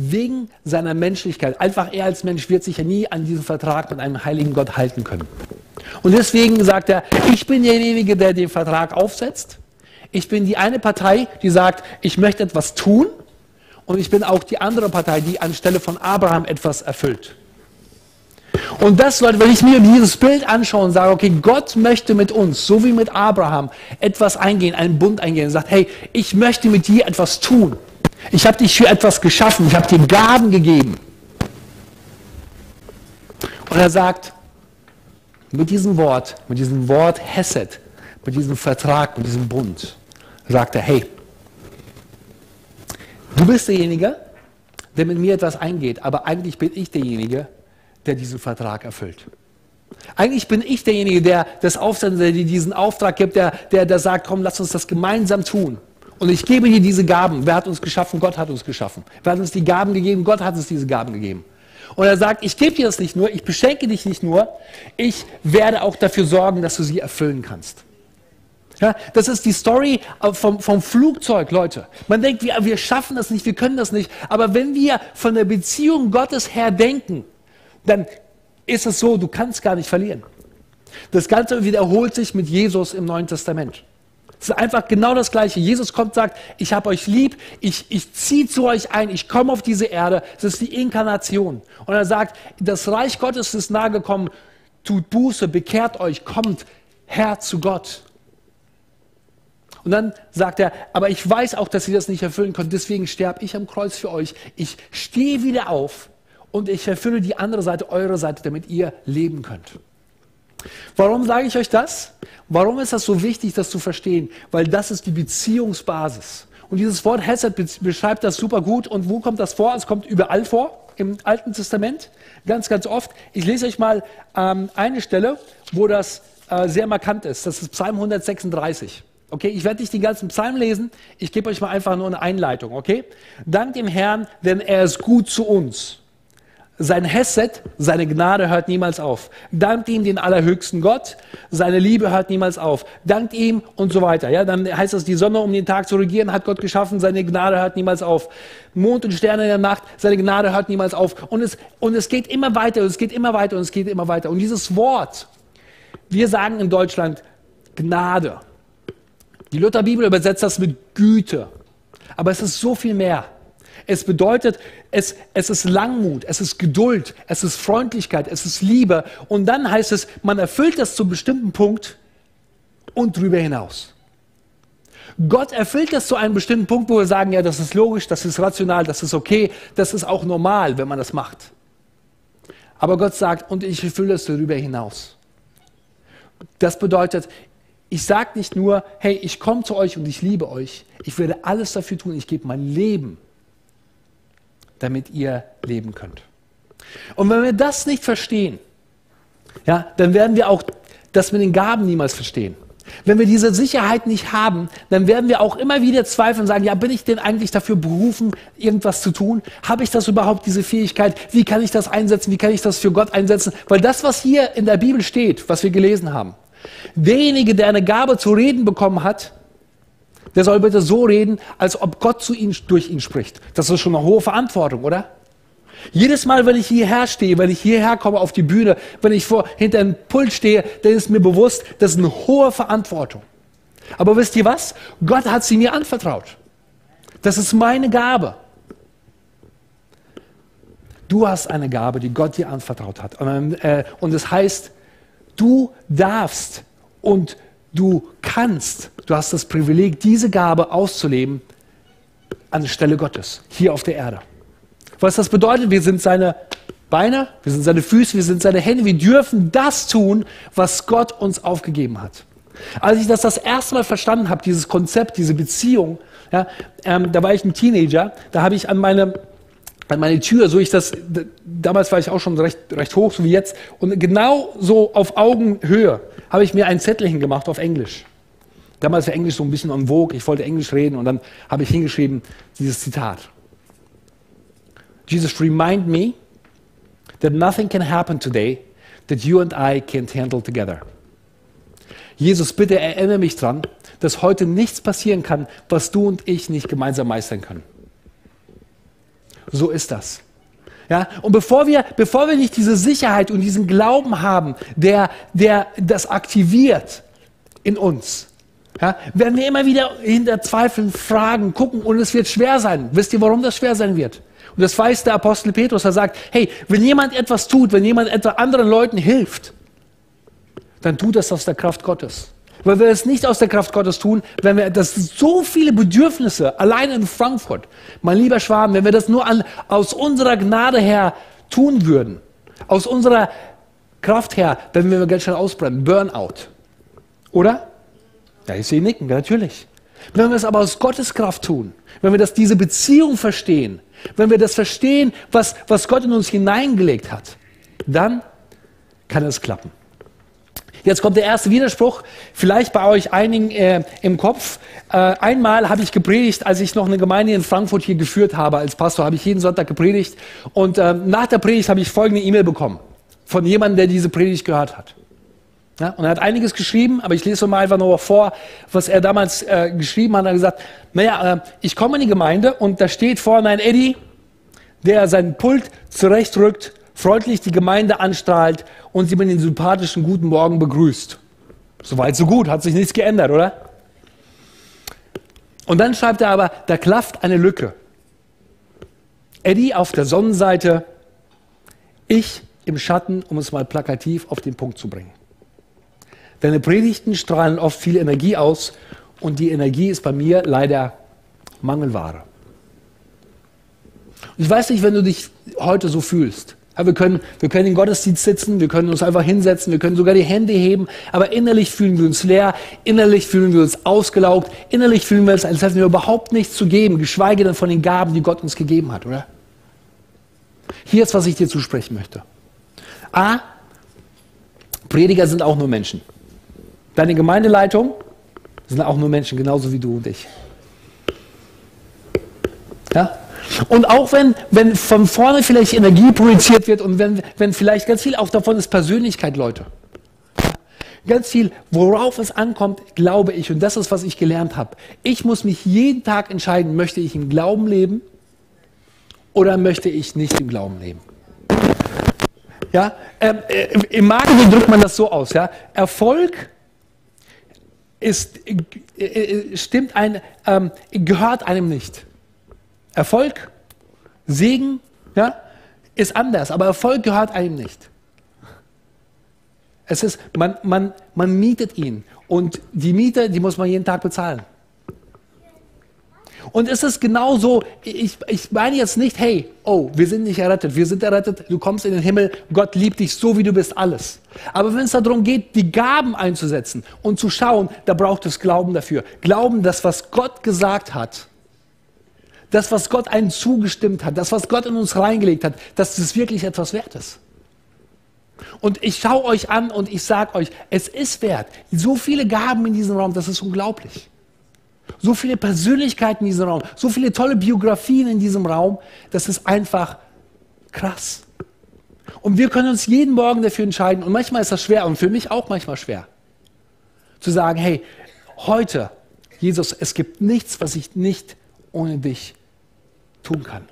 wegen seiner Menschlichkeit, einfach er als Mensch wird sich ja nie an diesen Vertrag mit einem heiligen Gott halten können. Und deswegen sagt er, ich bin derjenige, der den Vertrag aufsetzt. Ich bin die eine Partei, die sagt, ich möchte etwas tun. Und ich bin auch die andere Partei, die anstelle von Abraham etwas erfüllt. Und das, Leute, wenn ich mir dieses Bild anschaue und sage, okay, Gott möchte mit uns, so wie mit Abraham, etwas eingehen, einen Bund eingehen und sagt, hey, ich möchte mit dir etwas tun. Ich habe dich für etwas geschaffen, ich habe dir Gaben gegeben. Und er sagt, mit diesem Wort Hesed, mit diesem Vertrag, mit diesem Bund, sagt er, hey, du bist derjenige, der mit mir etwas eingeht, aber eigentlich bin ich derjenige, der diesen Vertrag erfüllt. Eigentlich bin ich derjenige, der das aufsetzt, der dir diesen Auftrag gibt, der sagt, komm, lass uns das gemeinsam tun. Und ich gebe dir diese Gaben. Wer hat uns geschaffen? Gott hat uns geschaffen. Wer hat uns die Gaben gegeben? Gott hat uns diese Gaben gegeben. Und er sagt, ich gebe dir das nicht nur, ich beschenke dich nicht nur, ich werde auch dafür sorgen, dass du sie erfüllen kannst. Ja, das ist die Story vom Flugzeug, Leute. Man denkt, wir schaffen das nicht, wir können das nicht. Aber wenn wir von der Beziehung Gottes her denken, dann ist es so, du kannst gar nicht verlieren. Das Ganze wiederholt sich mit Jesus im Neuen Testament. Es ist einfach genau das Gleiche. Jesus kommt und sagt, ich habe euch lieb, ich ziehe zu euch ein, ich komme auf diese Erde. Das ist die Inkarnation. Und er sagt, das Reich Gottes ist nahe gekommen, tut Buße, bekehrt euch, kommt her zu Gott. Und dann sagt er, aber ich weiß auch, dass ihr das nicht erfüllen könnt, deswegen sterbe ich am Kreuz für euch. Ich stehe wieder auf und ich erfülle die andere Seite, eure Seite, damit ihr leben könnt. Warum sage ich euch das? Warum ist das so wichtig, das zu verstehen? Weil das ist die Beziehungsbasis. Und dieses Wort Hesed beschreibt das super gut. Und wo kommt das vor? Es kommt überall vor, im Alten Testament, ganz, ganz oft. Ich lese euch mal eine Stelle, wo das sehr markant ist. Das ist Psalm 136. Okay, ich werde nicht den ganzen Psalm lesen. Ich gebe euch mal einfach nur eine Einleitung. Okay? Dankt dem Herrn, denn er ist gut zu uns. Sein Hesed, seine Gnade hört niemals auf. Dankt ihm den allerhöchsten Gott, seine Liebe hört niemals auf. Dankt ihm und so weiter. Ja, dann heißt es, die Sonne, um den Tag zu regieren, hat Gott geschaffen, seine Gnade hört niemals auf. Mond und Sterne in der Nacht, seine Gnade hört niemals auf. Und es geht immer weiter, und es geht immer weiter, und es geht immer weiter. Und dieses Wort, wir sagen in Deutschland Gnade. Die Lutherbibel übersetzt das mit Güte. Aber es ist so viel mehr. Es bedeutet, es ist Langmut, es ist Geduld, es ist Freundlichkeit, es ist Liebe. Und dann heißt es, man erfüllt das zu einem bestimmten Punkt und drüber hinaus. Gott erfüllt das zu einem bestimmten Punkt, wo wir sagen, ja, das ist logisch, das ist rational, das ist okay, das ist auch normal, wenn man das macht. Aber Gott sagt, und ich erfülle es darüber hinaus. Das bedeutet, ich sage nicht nur, hey, ich komme zu euch und ich liebe euch. Ich werde alles dafür tun, ich gebe mein Leben, damit ihr leben könnt. Und wenn wir das nicht verstehen, ja, dann werden wir auch das mit den Gaben niemals verstehen. Wenn wir diese Sicherheit nicht haben, dann werden wir auch immer wieder zweifeln und sagen, ja, bin ich denn eigentlich dafür berufen, irgendwas zu tun? Habe ich das überhaupt, diese Fähigkeit? Wie kann ich das einsetzen? Wie kann ich das für Gott einsetzen? Weil das, was hier in der Bibel steht, was wir gelesen haben, derjenige, der eine Gabe zu reden bekommen hat, der soll bitte so reden, als ob Gott zu ihm, durch ihn spricht. Das ist schon eine hohe Verantwortung, oder? Jedes Mal, wenn ich hierher stehe, wenn ich hierher komme auf die Bühne, wenn ich hinter einem Pult stehe, dann ist mir bewusst, das ist eine hohe Verantwortung. Aber wisst ihr was? Gott hat sie mir anvertraut. Das ist meine Gabe. Du hast eine Gabe, die Gott dir anvertraut hat. Und es heißt, du darfst und du kannst, du hast das Privileg, diese Gabe auszuleben anstelle Gottes, hier auf der Erde. Was das bedeutet, wir sind seine Beine, wir sind seine Füße, wir sind seine Hände, wir dürfen das tun, was Gott uns aufgegeben hat. Als ich das erste Mal verstanden habe, dieses Konzept, diese Beziehung, ja, da war ich ein Teenager, da habe ich an meine Tür, so ich das, damals war ich auch schon recht hoch, so wie jetzt, und genau so auf Augenhöhe habe ich mir ein Zettelchen gemacht auf Englisch. Damals war Englisch so ein bisschen en vogue, ich wollte Englisch reden und dann habe ich hingeschrieben, dieses Zitat. Jesus, remind me that nothing can happen today that you and I can't handle together. Jesus, bitte erinnere mich dran, dass heute nichts passieren kann, was du und ich nicht gemeinsam meistern können. So ist das. Ja? Und bevor wir nicht diese Sicherheit und diesen Glauben haben, der das aktiviert in uns, ja, werden wir immer wieder hinter Zweifeln fragen, gucken und es wird schwer sein. Wisst ihr, warum das schwer sein wird? Und das weiß der Apostel Petrus, er sagt, hey, wenn jemand etwas tut, wenn jemand anderen Leuten hilft, dann tut das aus der Kraft Gottes. Weil wir es nicht aus der Kraft Gottes tun, wenn wir das so viele Bedürfnisse, allein in Frankfurt, mein lieber Schwaben, wenn wir das nur aus unserer Gnade her tun würden, aus unserer Kraft her, dann würden wir ganz schnell ausbrennen, Burnout. Oder? Ja, ich sehe nicken, natürlich. Wenn wir es aber aus Gottes Kraft tun, wenn wir diese Beziehung verstehen, wenn wir das verstehen, was Gott in uns hineingelegt hat, dann kann es klappen. Jetzt kommt der erste Widerspruch, vielleicht bei euch einigen im Kopf. Einmal habe ich gepredigt, als ich noch eine Gemeinde in Frankfurt hier geführt habe, als Pastor habe ich jeden Sonntag gepredigt. Und nach der Predigt habe ich folgende E-Mail bekommen von jemandem, der diese Predigt gehört hat. Ja, und er hat einiges geschrieben, aber ich lese mal einfach nur vor, was er damals geschrieben hat. Er hat gesagt, naja, ich komme in die Gemeinde und da steht vorne ein Eddy, der seinen Pult zurechtrückt, freundlich die Gemeinde anstrahlt und sie mit den sympathischen Guten Morgen begrüßt. Soweit so gut, hat sich nichts geändert, oder? Und dann schreibt er aber, da klafft eine Lücke. Eddy auf der Sonnenseite, ich im Schatten, um es mal plakativ auf den Punkt zu bringen. Deine Predigten strahlen oft viel Energie aus und die Energie ist bei mir leider Mangelware. Und ich weiß nicht, wenn du dich heute so fühlst. Ja, wir können im Gottesdienst sitzen, wir können uns einfach hinsetzen, wir können sogar die Hände heben, aber innerlich fühlen wir uns leer, innerlich fühlen wir uns ausgelaugt, innerlich fühlen wir uns, als hätten wir überhaupt nichts zu geben, geschweige denn von den Gaben, die Gott uns gegeben hat, oder? Hier ist, was ich dir zusprechen möchte. A. Prediger sind auch nur Menschen. Deine Gemeindeleitung sind auch nur Menschen, genauso wie du und ich. Ja? Und auch wenn von vorne vielleicht Energie projiziert wird und wenn vielleicht ganz viel auch davon ist Persönlichkeit, Leute. Ganz viel, worauf es ankommt, glaube ich. Und das ist, was ich gelernt habe. Ich muss mich jeden Tag entscheiden, möchte ich im Glauben leben oder möchte ich nicht im Glauben leben. Ja? Im Marketing drückt man das so aus. Ja? Erfolg gehört einem nicht. Erfolg, Segen, ja, ist anders, aber Erfolg gehört einem nicht. Es ist, man mietet ihn und die Miete, die muss man jeden Tag bezahlen. Und es ist genauso, ich meine jetzt nicht, hey, oh, wir sind nicht errettet, wir sind errettet, du kommst in den Himmel, Gott liebt dich so, wie du bist, alles. Aber wenn es darum geht, die Gaben einzusetzen und zu schauen, da braucht es Glauben dafür. Glauben, dass was Gott gesagt hat, das, was Gott einem zugestimmt hat, das, was Gott in uns reingelegt hat, dass das wirklich etwas wert ist. Und ich schaue euch an und ich sage euch, es ist wert. So viele Gaben in diesem Raum, das ist unglaublich. So viele Persönlichkeiten in diesem Raum, so viele tolle Biografien in diesem Raum, das ist einfach krass. Und wir können uns jeden Morgen dafür entscheiden, und manchmal ist das schwer, und für mich auch manchmal schwer, zu sagen, hey, heute, Jesus, es gibt nichts, was ich nicht ohne dich tun kann.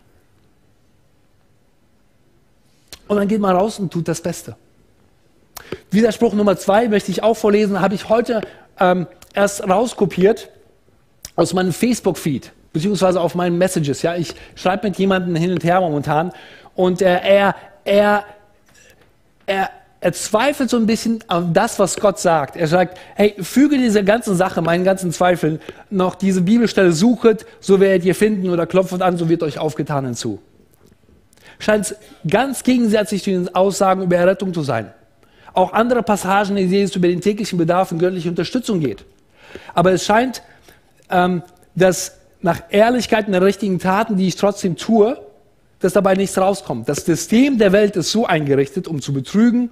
Und dann geht man raus und tut das Beste. Widerspruch Nummer 2 möchte ich auch vorlesen, habe ich heute erst rauskopiert aus meinem Facebook-Feed, beziehungsweise auf meinen Messages. Ja, ich schreibe mit jemandem hin und her momentan und er zweifelt so ein bisschen an das, was Gott sagt. Er sagt, hey, füge dieser ganzen Sache, meinen ganzen Zweifeln, noch diese Bibelstelle, suchet, so werdet ihr finden, oder klopft an, so wird euch aufgetan hinzu. Scheint ganz gegensätzlich zu den Aussagen über Errettung zu sein. Auch andere Passagen, in denen es über den täglichen Bedarf und göttliche Unterstützung geht. Aber es scheint, dass nach Ehrlichkeit und den richtigen Taten, die ich trotzdem tue, dass dabei nichts rauskommt. Das System der Welt ist so eingerichtet, um zu betrügen,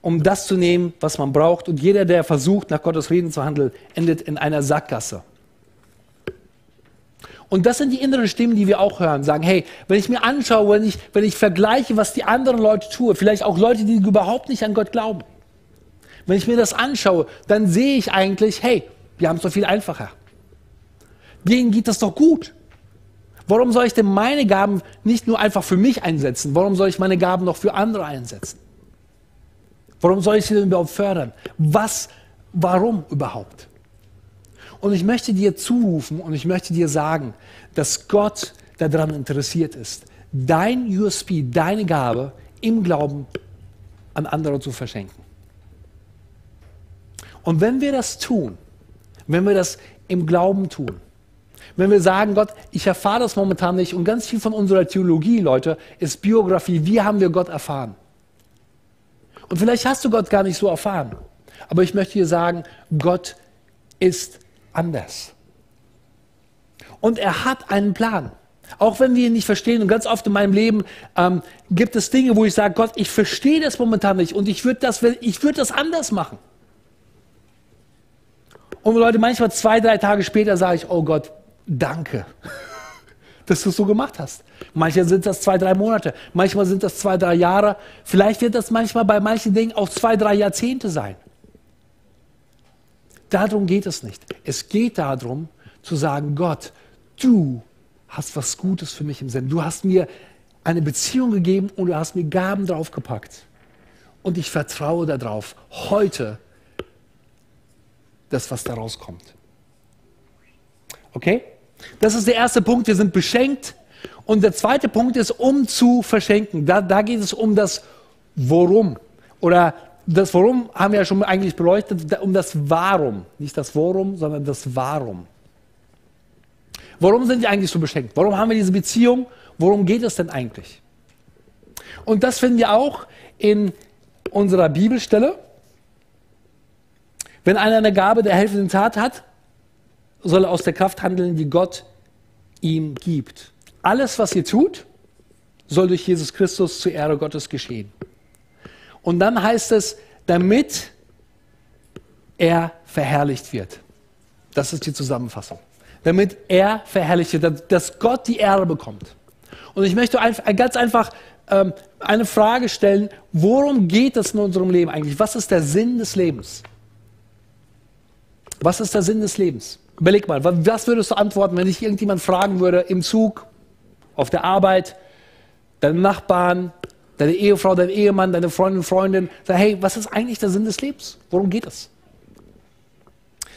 um das zu nehmen, was man braucht. Und jeder, der versucht, nach Gottes Reden zu handeln, endet in einer Sackgasse. Und das sind die inneren Stimmen, die wir auch hören. Sagen, hey, wenn ich mir anschaue, wenn ich vergleiche, was die anderen Leute tun, vielleicht auch Leute, die überhaupt nicht an Gott glauben. Wenn ich mir das anschaue, dann sehe ich eigentlich, hey, wir haben es doch viel einfacher. Denen geht das doch gut. Warum soll ich denn meine Gaben nicht nur einfach für mich einsetzen? Warum soll ich meine Gaben noch für andere einsetzen? Warum soll ich sie denn überhaupt fördern? Warum überhaupt? Und ich möchte dir zurufen und ich möchte dir sagen, dass Gott daran interessiert ist, dein USP, deine Gabe im Glauben an andere zu verschenken. Und wenn wir das tun, wenn wir das im Glauben tun, wenn wir sagen, Gott, ich erfahre das momentan nicht, und ganz viel von unserer Theologie, Leute, ist Biografie, wie haben wir Gott erfahren? Und vielleicht hast du Gott gar nicht so erfahren, aber ich möchte dir sagen, Gott ist anders. Und er hat einen Plan. Auch wenn wir ihn nicht verstehen, und ganz oft in meinem Leben gibt es Dinge, wo ich sage, Gott, ich verstehe das momentan nicht und ich würde das anders machen. Und Leute, manchmal 2, 3 Tage später sage ich, oh Gott, danke, dass du es so gemacht hast. Manchmal sind das 2, 3 Monate, manchmal sind das 2, 3 Jahre, vielleicht wird das manchmal bei manchen Dingen auch 2, 3 Jahrzehnte sein. Darum geht es nicht. Es geht darum, zu sagen, Gott, du hast was Gutes für mich im Sinn. Du hast mir eine Beziehung gegeben und du hast mir Gaben draufgepackt. Und ich vertraue darauf, heute, das, was daraus kommt. Okay? Das ist der erste Punkt, wir sind beschenkt. Und der zweite Punkt ist, um zu verschenken. Da geht es um das Worum. Oder das Warum haben wir ja schon eigentlich beleuchtet, um das Warum. Nicht das Worum, sondern das Warum. Warum sind wir eigentlich so beschenkt? Warum haben wir diese Beziehung? Worum geht es denn eigentlich? Und das finden wir auch in unserer Bibelstelle. Wenn einer eine Gabe der helfenden Tat hat, soll er aus der Kraft handeln, die Gott ihm gibt. Alles, was ihr tut, soll durch Jesus Christus zur Ehre Gottes geschehen. Und dann heißt es, damit er verherrlicht wird. Das ist die Zusammenfassung. Damit er verherrlicht wird, dass Gott die Ehre bekommt. Und ich möchte ganz einfach eine Frage stellen, worum geht es in unserem Leben eigentlich? Was ist der Sinn des Lebens? Was ist der Sinn des Lebens? Überleg mal, was würdest du antworten, wenn dich irgendjemand fragen würde, im Zug, auf der Arbeit, deinen Nachbarn, deine Ehefrau, dein Ehemann, deine Freundin, sag, hey, was ist eigentlich der Sinn des Lebens? Worum geht es?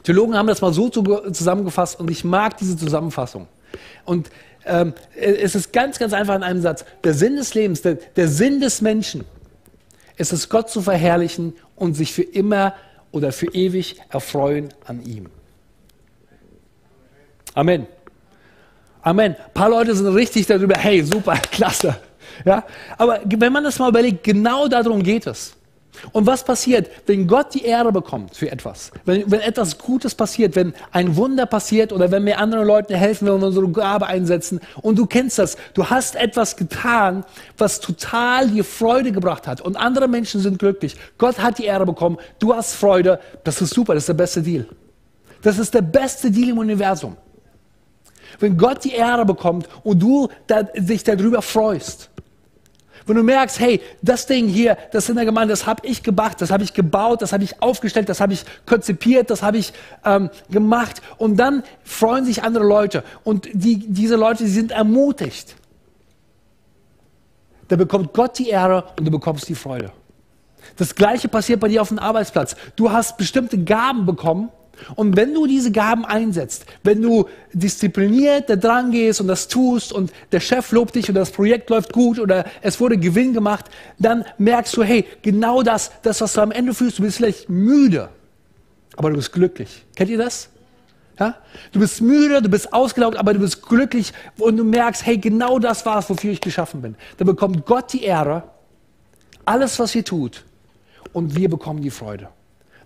Theologen haben das mal so zusammengefasst und ich mag diese Zusammenfassung. Und es ist ganz, ganz einfach in einem Satz. Der Sinn des Lebens, der Sinn des Menschen ist es, Gott zu verherrlichen und sich für immer oder für ewig erfreuen an ihm. Amen. Amen. Ein paar Leute sind richtig darüber, hey, super, klasse. Ja? Aber wenn man das mal überlegt, genau darum geht es. Und was passiert, wenn Gott die Ehre bekommt für etwas? Wenn etwas Gutes passiert, wenn ein Wunder passiert oder wenn wir anderen Leuten helfen, wenn wir unsere Gabe einsetzen und du kennst das, du hast etwas getan, was total dir Freude gebracht hat und andere Menschen sind glücklich. Gott hat die Ehre bekommen, du hast Freude, das ist super, das ist der beste Deal. Das ist der beste Deal im Universum. Wenn Gott die Ehre bekommt und du dich darüber freust, wenn du merkst, hey, das Ding hier, das in der Gemeinde, das habe ich gemacht, das habe ich gebaut, das habe ich aufgestellt, das habe ich konzipiert, das habe ich gemacht. Und dann freuen sich andere Leute. Und diese Leute, die sind ermutigt. Da bekommt Gott die Ehre und du bekommst die Freude. Das Gleiche passiert bei dir auf dem Arbeitsplatz. Du hast bestimmte Gaben bekommen. Und wenn du diese Gaben einsetzt, wenn du diszipliniert da dran gehst und das tust und der Chef lobt dich und das Projekt läuft gut oder es wurde Gewinn gemacht, dann merkst du, hey, genau das, was du am Ende fühlst, du bist vielleicht müde, aber du bist glücklich. Kennt ihr das? Ja? Du bist müde, du bist ausgelaugt, aber du bist glücklich und du merkst, hey, genau das war es, wofür ich geschaffen bin. Dann bekommt Gott die Ehre, alles, was ihr tut, und wir bekommen die Freude.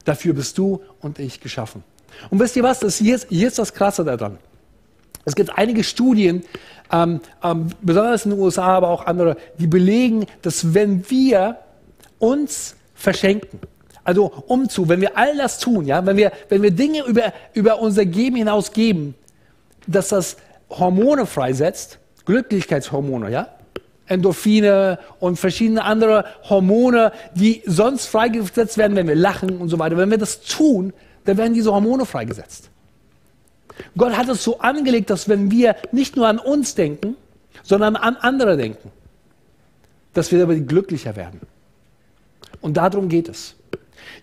Dafür bist du und ich geschaffen. Und wisst ihr was, hier ist das Krasse daran. Es gibt einige Studien, besonders in den USA, aber auch andere, die belegen, dass wenn wir uns verschenken, also wenn wir all das tun, ja, wenn wir Dinge über unser Geben hinaus geben, dass das Hormone freisetzt, Glücklichkeitshormone, ja, Endorphine und verschiedene andere Hormone, die sonst freigesetzt werden, wenn wir lachen und so weiter. Wenn wir das tun, dann werden diese Hormone freigesetzt. Gott hat es so angelegt, dass wenn wir nicht nur an uns denken, sondern an andere denken, dass wir dabei glücklicher werden. Und darum geht es.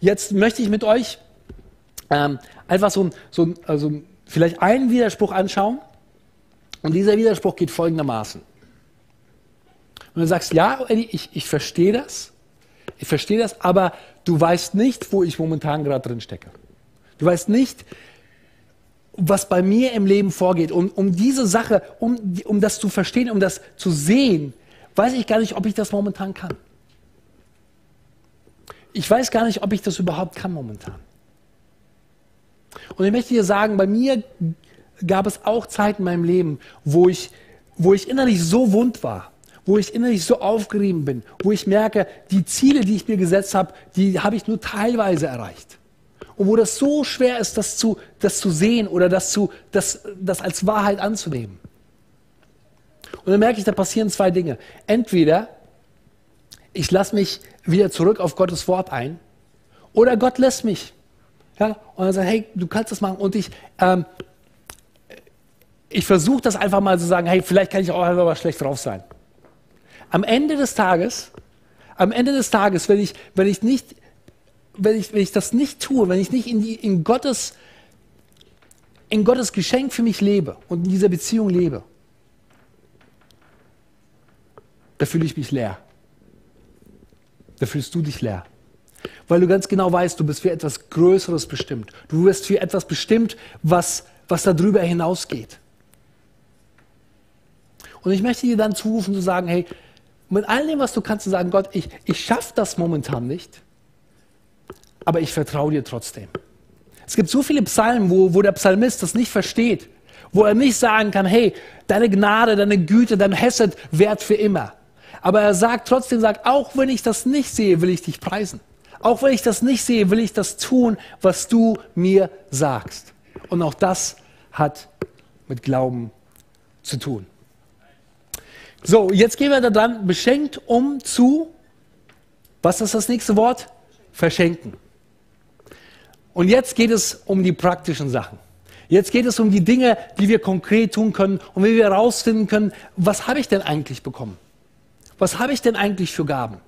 Jetzt möchte ich mit euch einfach vielleicht einen Widerspruch anschauen. Und dieser Widerspruch geht folgendermaßen. Und du sagst, ja, Eddy, ich verstehe das, aber du weißt nicht, wo ich momentan gerade drin stecke. Du weißt nicht, was bei mir im Leben vorgeht. Und um diese Sache, um das zu verstehen, um das zu sehen, weiß ich gar nicht, ob ich das momentan kann. Ich weiß gar nicht, ob ich das überhaupt kann momentan. Und ich möchte dir sagen, bei mir gab es auch Zeiten in meinem Leben, wo ich innerlich so wund war, wo ich innerlich so aufgerieben bin, wo ich merke, die Ziele, die ich mir gesetzt habe, die habe ich nur teilweise erreicht. Und wo das so schwer ist, das zu sehen oder das als Wahrheit anzunehmen. Und dann merke ich, da passieren zwei Dinge. Entweder ich lasse mich wieder zurück auf Gottes Wort ein, oder Gott lässt mich. Ja? Und er sagt, hey, du kannst das machen. Und ich versuche das einfach mal zu sagen, hey, vielleicht kann ich auch einfach mal schlecht drauf sein. Am Ende des Tages, wenn ich das nicht tue, wenn ich nicht in Gottes Geschenk für mich lebe und in dieser Beziehung lebe, da fühle ich mich leer. Da fühlst du dich leer. Weil du ganz genau weißt, du bist für etwas Größeres bestimmt. Du wirst für etwas bestimmt, was darüber hinausgeht. Und ich möchte dir dann zurufen, zu sagen, hey, mit all dem, was du kannst, zu sagen, Gott, ich schaffe das momentan nicht, aber ich vertraue dir trotzdem. Es gibt so viele Psalmen, wo der Psalmist das nicht versteht, wo er nicht sagen kann, hey, deine Gnade, deine Güte, dein Hesed währt für immer. Aber er sagt trotzdem, auch wenn ich das nicht sehe, will ich dich preisen. Auch wenn ich das nicht sehe, will ich das tun, was du mir sagst. Und auch das hat mit Glauben zu tun. So, jetzt gehen wir da dran, beschenkt um zu, was ist das nächste Wort? Verschenken. Und jetzt geht es um die praktischen Sachen. Jetzt geht es um die Dinge, die wir konkret tun können und wie wir herausfinden können, was habe ich denn eigentlich bekommen? Was habe ich denn eigentlich für Gaben?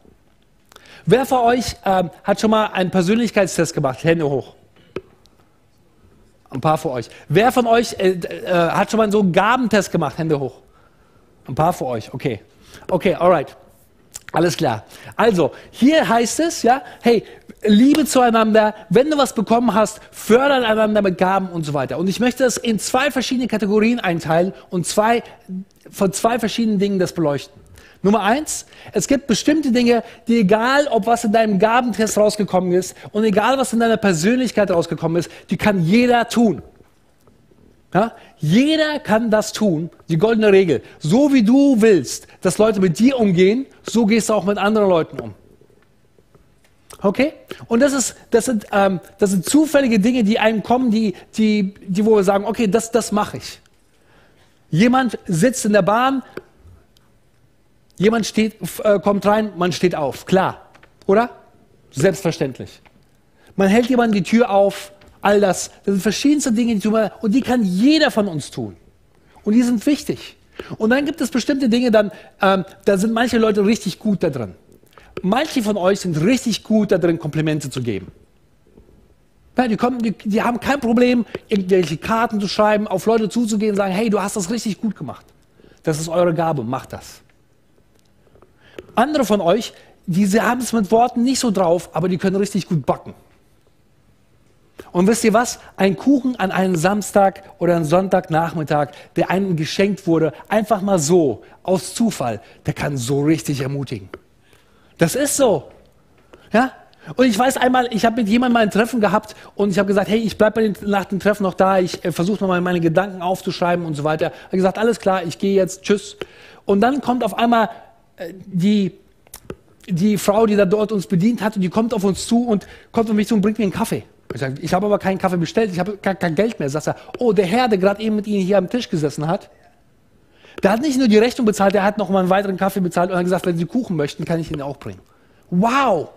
Wer von euch hat schon mal einen Persönlichkeitstest gemacht? Hände hoch. Ein paar von euch. Wer von euch hat schon mal so einen Gabentest gemacht? Hände hoch. Ein paar für euch, okay. Okay, alright. Alles klar. Also, hier heißt es, ja, hey, Liebe zueinander, wenn du was bekommen hast, fördern einander mit Gaben und so weiter. Und ich möchte das in zwei verschiedene Kategorien einteilen und von zwei verschiedenen Dingen das beleuchten. Nummer 1, es gibt bestimmte Dinge, die egal, ob was in deinem Gabentest rausgekommen ist und egal, was in deiner Persönlichkeit rausgekommen ist, die kann jeder tun. Ja? Jeder kann das tun, die goldene Regel. So wie du willst, dass Leute mit dir umgehen, so gehst du auch mit anderen Leuten um. Okay? Und das sind zufällige Dinge, die einem kommen, die wo wir sagen, okay, das mache ich. Jemand sitzt in der Bahn, jemand kommt rein, man steht auf. Klar, oder? Selbstverständlich. Man hält jemandem die Tür auf, all das. Das sind verschiedenste Dinge, die tun wir, und die kann jeder von uns tun. Und die sind wichtig. Und dann gibt es bestimmte Dinge, da sind manche Leute richtig gut da drin. Manche von euch sind richtig gut da drin, Komplimente zu geben. Ja, die haben kein Problem, irgendwelche Karten zu schreiben, auf Leute zuzugehen und sagen, hey, du hast das richtig gut gemacht. Das ist eure Gabe, macht das. Andere von euch, die haben es mit Worten nicht so drauf, aber die können richtig gut backen. Und wisst ihr was? Ein Kuchen an einem Samstag oder einem Sonntagnachmittag, der einem geschenkt wurde, einfach mal so, aus Zufall, der kann so richtig ermutigen. Das ist so. Ja? Und ich weiß einmal, ich habe mit jemandem mal ein Treffen gehabt und ich habe gesagt, hey, ich bleibe nach dem Treffen noch da, ich versuche nochmal meine Gedanken aufzuschreiben und so weiter. Er hat gesagt, alles klar, ich gehe jetzt, tschüss. Und dann kommt auf einmal die Frau, die da dort uns bedient hat, und die kommt auf uns zu und kommt auf mich zu und bringt mir einen Kaffee. Ich sage, ich habe aber keinen Kaffee bestellt, ich habe kein Geld mehr. Sagt er, oh, der Herr, der gerade eben mit Ihnen hier am Tisch gesessen hat, der hat nicht nur die Rechnung bezahlt, der hat nochmal einen weiteren Kaffee bezahlt und hat gesagt, wenn Sie Kuchen möchten, kann ich Ihnen auch bringen. Wow!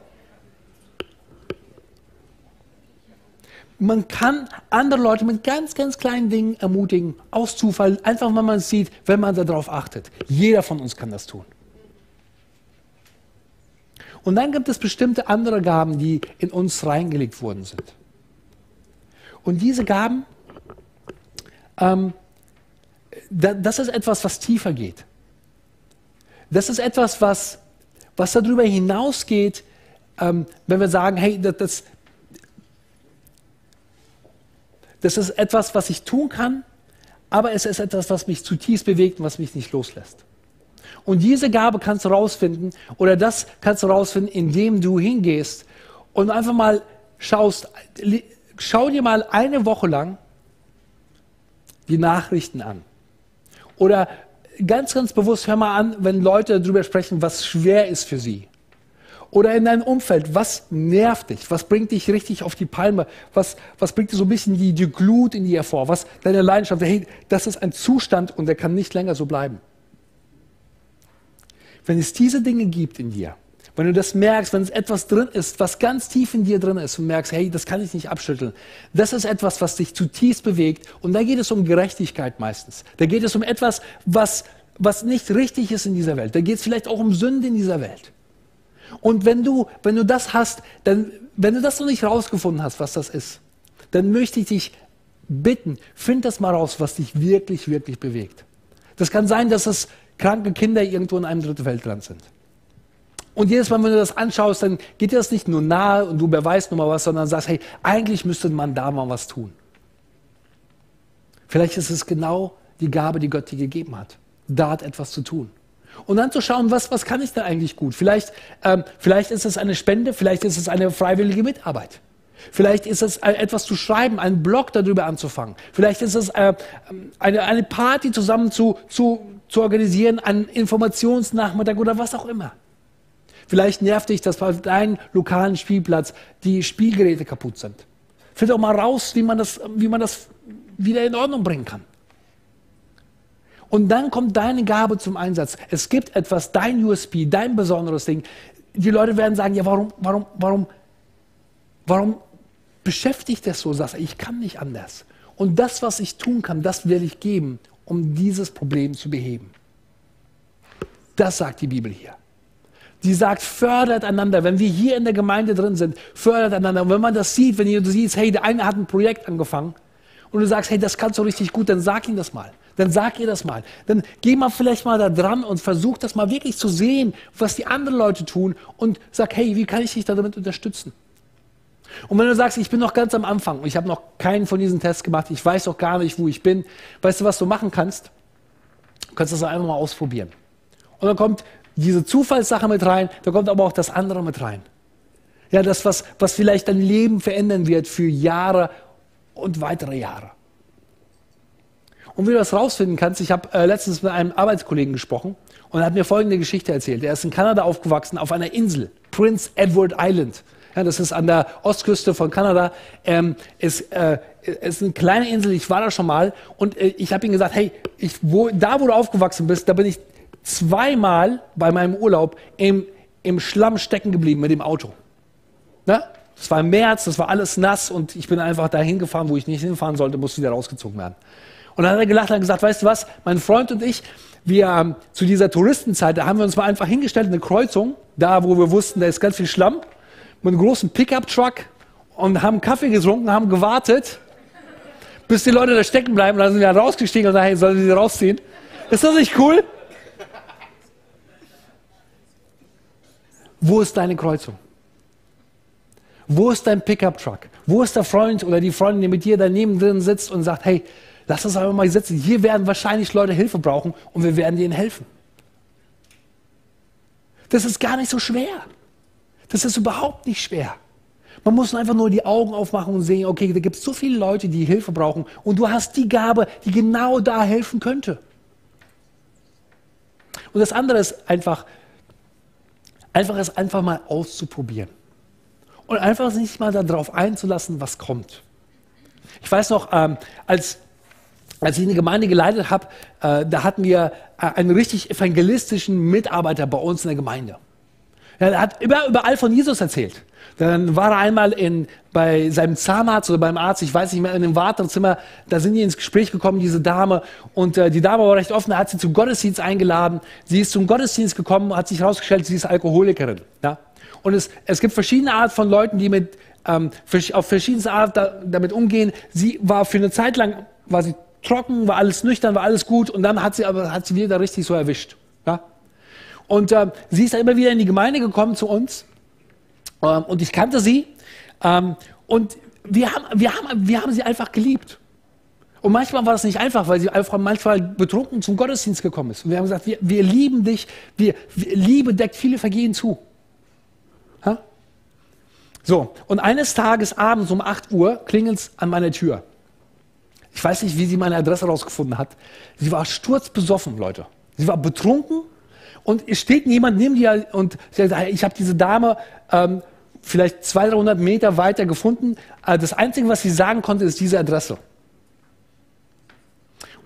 Man kann andere Leute mit ganz, ganz kleinen Dingen ermutigen, aus Zufall, einfach wenn man es sieht, wenn man darauf achtet. Jeder von uns kann das tun. Und dann gibt es bestimmte andere Gaben, die in uns reingelegt worden sind. Und diese Gaben, das ist etwas, was tiefer geht. Das ist etwas, was darüber hinausgeht, wenn wir sagen, hey, das ist etwas, was ich tun kann, aber es ist etwas, was mich zutiefst bewegt und was mich nicht loslässt. Und diese Gabe kannst du rausfinden, oder das kannst du rausfinden, indem du hingehst und einfach mal schaust, schau dir mal eine Woche lang die Nachrichten an. Oder ganz, ganz bewusst hör mal an, wenn Leute darüber sprechen, was schwer ist für sie. Oder in deinem Umfeld, was nervt dich? Was bringt dich richtig auf die Palme? Was bringt dir so ein bisschen die Glut in dir hervor? Was deine Leidenschaft? Hey, das ist ein Zustand und der kann nicht länger so bleiben. Wenn es diese Dinge gibt in dir, wenn du das merkst, wenn es etwas drin ist, was ganz tief in dir drin ist und merkst, hey, das kann ich nicht abschütteln. Das ist etwas, was dich zutiefst bewegt, und da geht es um Gerechtigkeit meistens. Da geht es um etwas, was nicht richtig ist in dieser Welt. Da geht es vielleicht auch um Sünde in dieser Welt. Und wenn du das hast, wenn du das noch nicht rausgefunden hast, was das ist, dann möchte ich dich bitten, find das mal raus, was dich wirklich, wirklich bewegt. Das kann sein, dass es kranke Kinder irgendwo in einem dritten Weltland sind. Und jedes Mal, wenn du das anschaust, dann geht dir das nicht nur nahe und du beweist nochmal was, sondern sagst, hey, eigentlich müsste man da mal was tun. Vielleicht ist es genau die Gabe, die Gott dir gegeben hat, da hat etwas zu tun. Und dann zu schauen, was kann ich da eigentlich gut? Vielleicht ist es eine Spende, vielleicht ist es eine freiwillige Mitarbeit. Vielleicht ist es etwas zu schreiben, einen Blog darüber anzufangen. Vielleicht ist es eine Party zusammen zu organisieren, einen Informationsnachmittag oder was auch immer. Vielleicht nervt dich, dass bei deinem lokalen Spielplatz die Spielgeräte kaputt sind. Find doch mal raus, wie man das wieder in Ordnung bringen kann. Und dann kommt deine Gabe zum Einsatz. Es gibt etwas, dein USP, dein besonderes Ding. Die Leute werden sagen, ja, warum beschäftigt das so? Sagst du, ich kann nicht anders. Und das, was ich tun kann, das werde ich geben, um dieses Problem zu beheben. Das sagt die Bibel hier. Die sagt, fördert einander. Wenn wir hier in der Gemeinde drin sind, fördert einander. Und wenn man das sieht, wenn du siehst, hey, der eine hat ein Projekt angefangen, und du sagst, hey, das kannst du richtig gut, dann sag ihm das mal. Dann sag ihr das mal. Dann geh mal vielleicht mal da dran und versuch das mal wirklich zu sehen, was die anderen Leute tun, und sag, hey, wie kann ich dich damit unterstützen? Und wenn du sagst, ich bin noch ganz am Anfang und ich habe noch keinen von diesen Tests gemacht, ich weiß noch gar nicht, wo ich bin, weißt du, was du machen kannst? Du kannst das einfach mal ausprobieren. Und dann kommt diese Zufallssache mit rein, da kommt aber auch das andere mit rein. Ja, das, was vielleicht dein Leben verändern wird für Jahre und weitere Jahre. Und wie du das rausfinden kannst, ich habe letztens mit einem Arbeitskollegen gesprochen und er hat mir folgende Geschichte erzählt. Er ist in Kanada aufgewachsen, auf einer Insel, Prince Edward Island. Ja, das ist an der Ostküste von Kanada. Es ist eine kleine Insel, ich war da schon mal und ich habe ihm gesagt, hey, da wo du aufgewachsen bist, da bin ich zweimal bei meinem Urlaub im Schlamm stecken geblieben mit dem Auto. Na? Das war im März, das war alles nass und ich bin einfach dahin gefahren, wo ich nicht hinfahren sollte, musste wieder rausgezogen werden. Und dann hat er gelacht und gesagt, weißt du was, mein Freund und ich, wir zu dieser Touristenzeit, da haben wir uns mal einfach hingestellt in eine Kreuzung, da wo wir wussten, da ist ganz viel Schlamm, mit einem großen Pickup-Truck und haben Kaffee getrunken, haben gewartet, bis die Leute da stecken bleiben und dann sind wir rausgestiegen und sagen, hey, sollen wir sie rausziehen? Ist das nicht cool? Wo ist deine Kreuzung? Wo ist dein Pickup-Truck? Wo ist der Freund oder die Freundin, die mit dir daneben drin sitzt und sagt, hey, lass uns einfach mal sitzen, hier werden wahrscheinlich Leute Hilfe brauchen und wir werden denen helfen. Das ist gar nicht so schwer. Das ist überhaupt nicht schwer. Man muss einfach nur die Augen aufmachen und sehen, okay, da gibt es so viele Leute, die Hilfe brauchen und du hast die Gabe, die genau da helfen könnte. Und das andere ist einfach mal auszuprobieren. Und einfach sich mal darauf einzulassen, was kommt. Ich weiß noch, als ich eine Gemeinde geleitet habe, da hatten wir einen richtig evangelistischen Mitarbeiter bei uns in der Gemeinde. Er hat überall von Jesus erzählt. Dann war er einmal bei seinem Zahnarzt oder beim Arzt, ich weiß nicht mehr, in einem Wartezimmer, da sind die ins Gespräch gekommen, diese Dame. Und die Dame war recht offen, da hat sie zum Gottesdienst eingeladen. Sie ist zum Gottesdienst gekommen, hat sich herausgestellt, sie ist Alkoholikerin. Ja? Und es gibt verschiedene Arten von Leuten, die auf verschiedenste Art damit umgehen. Sie war für eine Zeit lang, war sie trocken, war alles nüchtern, war alles gut. Und dann hat sie wieder richtig so erwischt. Ja? Und sie ist dann immer wieder in die Gemeinde gekommen zu uns und ich kannte sie und wir haben sie einfach geliebt. Und manchmal war das nicht einfach, weil sie einfach manchmal betrunken zum Gottesdienst gekommen ist. Und wir haben gesagt, wir lieben dich, Liebe deckt viele Vergehen zu. Ha? So, und eines Tages abends um 8 Uhr klingelt es an meiner Tür. Ich weiß nicht, wie sie meine Adresse rausgefunden hat. Sie war sturzbesoffen, Leute. Sie war betrunken. Und es steht jemand neben dir und sagt, ich habe diese Dame vielleicht 200, 300 Meter weiter gefunden. Das Einzige, was sie sagen konnte, ist diese Adresse.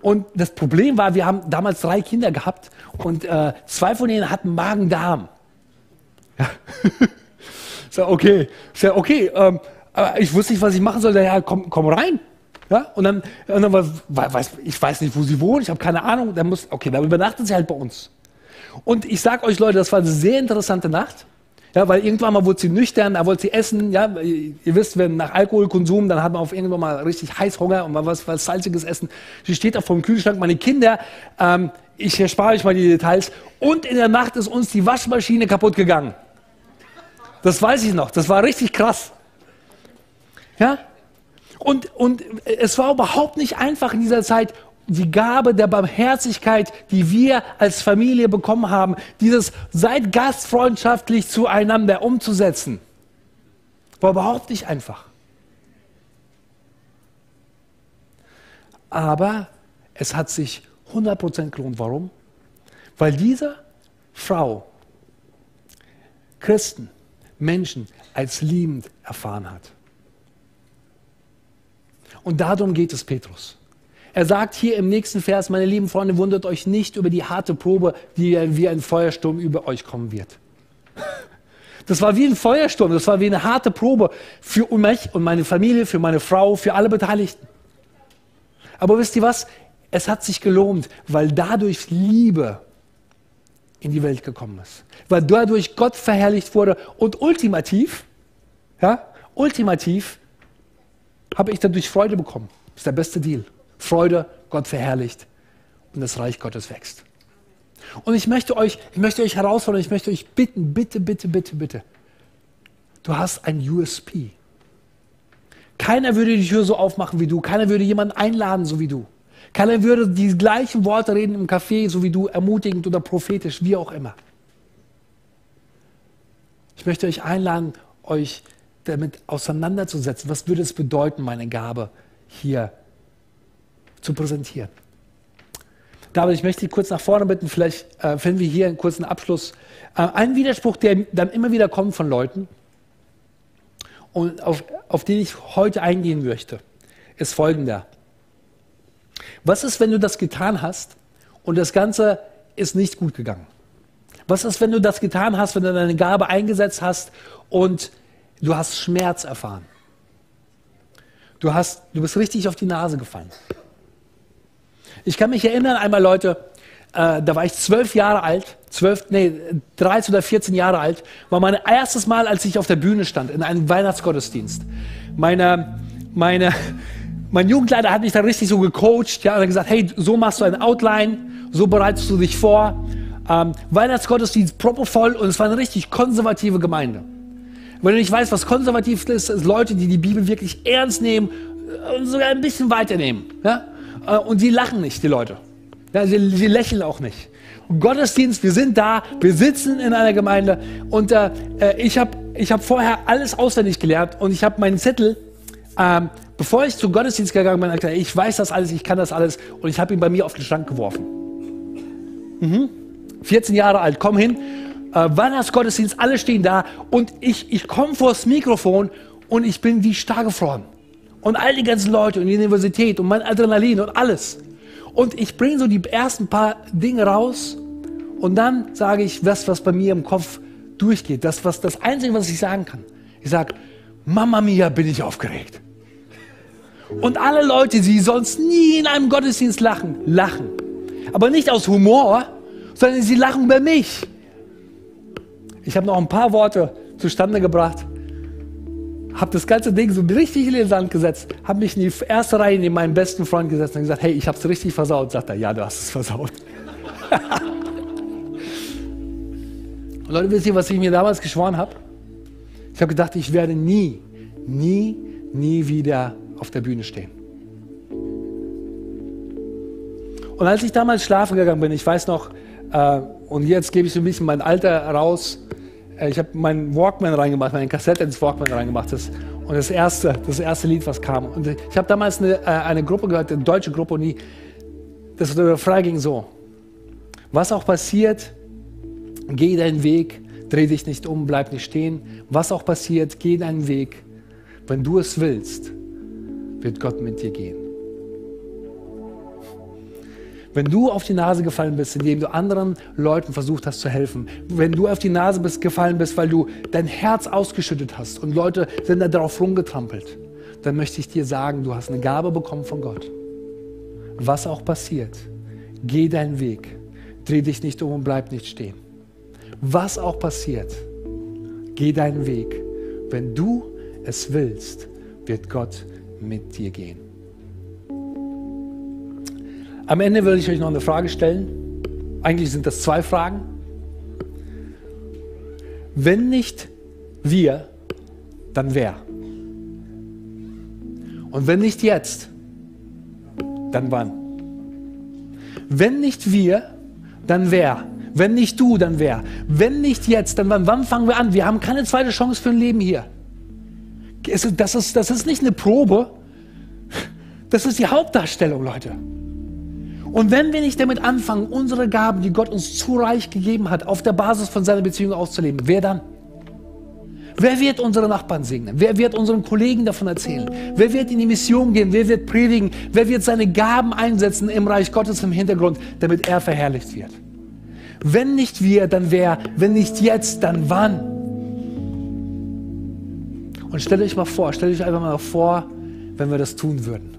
Und das Problem war, wir haben damals 3 Kinder gehabt und 2 von denen hatten Magen-Darm. Ja. Ich sag, okay. Ich wusste nicht, was ich machen sollte. Ja, komm rein. Ja? Und dann ich weiß nicht, wo sie wohnt. Ich habe keine Ahnung. Dann übernachten sie halt bei uns. Und ich sag euch, Leute, das war eine sehr interessante Nacht, ja, weil irgendwann mal wurde sie nüchtern, da wollte sie essen, ja, ihr wisst, wenn nach Alkoholkonsum, dann hat man auf irgendwann mal richtig Heißhunger und mal was salziges Essen. Sie steht da vor dem Kühlschrank, meine Kinder, ich erspare euch mal die Details. Und in der Nacht ist uns die Waschmaschine kaputt gegangen. Das weiß ich noch, das war richtig krass. Ja? Und es war überhaupt nicht einfach in dieser Zeit, die Gabe der Barmherzigkeit, die wir als Familie bekommen haben, dieses seid gastfreundschaftlich zueinander umzusetzen, war überhaupt nicht einfach. Aber es hat sich 100% gelohnt. Warum? Weil diese Frau Christen, Menschen als liebend erfahren hat. Und darum geht es Petrus. Er sagt hier im nächsten Vers, meine lieben Freunde, wundert euch nicht über die harte Probe, die wie ein Feuersturm über euch kommen wird. Das war wie ein Feuersturm, das war wie eine harte Probe für mich und meine Familie, für meine Frau, für alle Beteiligten. Aber wisst ihr was? Es hat sich gelohnt, weil dadurch Liebe in die Welt gekommen ist. Weil dadurch Gott verherrlicht wurde und ultimativ habe ich dadurch Freude bekommen. Das ist der beste Deal. Freude, Gott verherrlicht und das Reich Gottes wächst. Und ich möchte euch herausfordern, ich möchte euch bitten, bitte. Du hast ein USP. Keiner würde die Tür so aufmachen wie du, keiner würde jemanden einladen so wie du. Keiner würde die gleichen Worte reden im Café so wie du, ermutigend oder prophetisch, wie auch immer. Ich möchte euch einladen, euch damit auseinanderzusetzen. Was würde es bedeuten, meine Gabe hier zu präsentieren? David, ich möchte dich kurz nach vorne bitten. Vielleicht finden wir hier einen kurzen Abschluss. Ein Widerspruch, der dann immer wieder kommt von Leuten und auf den ich heute eingehen möchte, ist folgender. Was ist, wenn du das getan hast und das Ganze ist nicht gut gegangen? Was ist, wenn du das getan hast, wenn du deine Gabe eingesetzt hast und du hast Schmerz erfahren? Du bist richtig auf die Nase gefallen. Ich kann mich erinnern, einmal Leute, da war ich 13 oder 14 Jahre alt, war mein erstes Mal, als ich auf der Bühne stand, in einem Weihnachtsgottesdienst. Mein Jugendleiter hat mich dann richtig so gecoacht, ja, und hat gesagt, hey, so machst du ein Outline, so bereitest du dich vor. Weihnachtsgottesdienst proppevoll, und es war eine richtig konservative Gemeinde. Wenn du nicht weißt, was konservativ ist, sind Leute, die die Bibel wirklich ernst nehmen und sogar ein bisschen weiternehmen. Ja? Und die lachen nicht, die Leute. Ja, die lächeln auch nicht. Und Gottesdienst, wir sind da, wir sitzen in einer Gemeinde, und ich hab vorher alles auswendig gelernt, und ich habe meinen Zettel, bevor ich zum Gottesdienst gegangen bin, gesagt, ich weiß das alles, ich kann das alles, und ich habe ihn bei mir auf den Schrank geworfen. 14 Jahre alt, komm hin, Weihnachtsgottesdienst, alle stehen da, und ich komme vors Mikrofon und ich bin wie starr gefroren. Und all die ganzen Leute und die Universität und mein Adrenalin und alles. Und ich bringe so die ersten paar Dinge raus, und dann sage ich das, was bei mir im Kopf durchgeht. Das Einzige, was ich sagen kann. Ich sage, Mama Mia, bin ich aufgeregt. Und alle Leute, die sonst nie in einem Gottesdienst lachen. Aber nicht aus Humor, sondern sie lachen über mich. Ich habe noch ein paar Worte zustande gebracht, habe das ganze Ding so richtig in den Sand gesetzt, habe mich in die erste Reihe neben meinem besten Freund gesetzt und gesagt, hey, ich habe es richtig versaut. Sagt er, ja, du hast es versaut. Und Leute, wisst ihr, was ich mir damals geschworen habe? Ich habe gedacht, ich werde nie, nie, nie wieder auf der Bühne stehen. Und als ich damals schlafen gegangen bin, ich weiß noch, und jetzt gebe ich so ein bisschen mein Alter raus, ich habe meinen Walkman reingemacht, meine Kassette ins Walkman reingemacht, und das erste Lied, was kam. Und ich habe damals eine Gruppe gehört, eine deutsche Gruppe, und das Refrain ging so: Was auch passiert, geh deinen Weg, dreh dich nicht um, bleib nicht stehen. Was auch passiert, geh deinen Weg. Wenn du es willst, wird Gott mit dir gehen. Wenn du auf die Nase gefallen bist, indem du anderen Leuten versucht hast zu helfen, wenn du auf die Nase gefallen bist, weil du dein Herz ausgeschüttet hast und Leute sind da drauf rumgetrampelt, dann möchte ich dir sagen, du hast eine Gabe bekommen von Gott. Was auch passiert, geh deinen Weg, dreh dich nicht um und bleib nicht stehen. Was auch passiert, geh deinen Weg. Wenn du es willst, wird Gott mit dir gehen. Am Ende will ich euch noch eine Frage stellen. Eigentlich sind das zwei Fragen. Wenn nicht wir, dann wer? Und wenn nicht jetzt, dann wann? Wenn nicht wir, dann wer? Wenn nicht du, dann wer? Wenn nicht jetzt, dann wann? Wann fangen wir an? Wir haben keine zweite Chance für ein Leben hier. Das ist nicht eine Probe. Das ist die Hauptdarstellung, Leute. Und wenn wir nicht damit anfangen, unsere Gaben, die Gott uns zu reich gegeben hat, auf der Basis von seiner Beziehung auszuleben, wer dann? Wer wird unsere Nachbarn segnen? Wer wird unseren Kollegen davon erzählen? Wer wird in die Mission gehen? Wer wird predigen? Wer wird seine Gaben einsetzen im Reich Gottes im Hintergrund, damit er verherrlicht wird? Wenn nicht wir, dann wer? Wenn nicht jetzt, dann wann? Und stellt euch einfach mal vor, wenn wir das tun würden.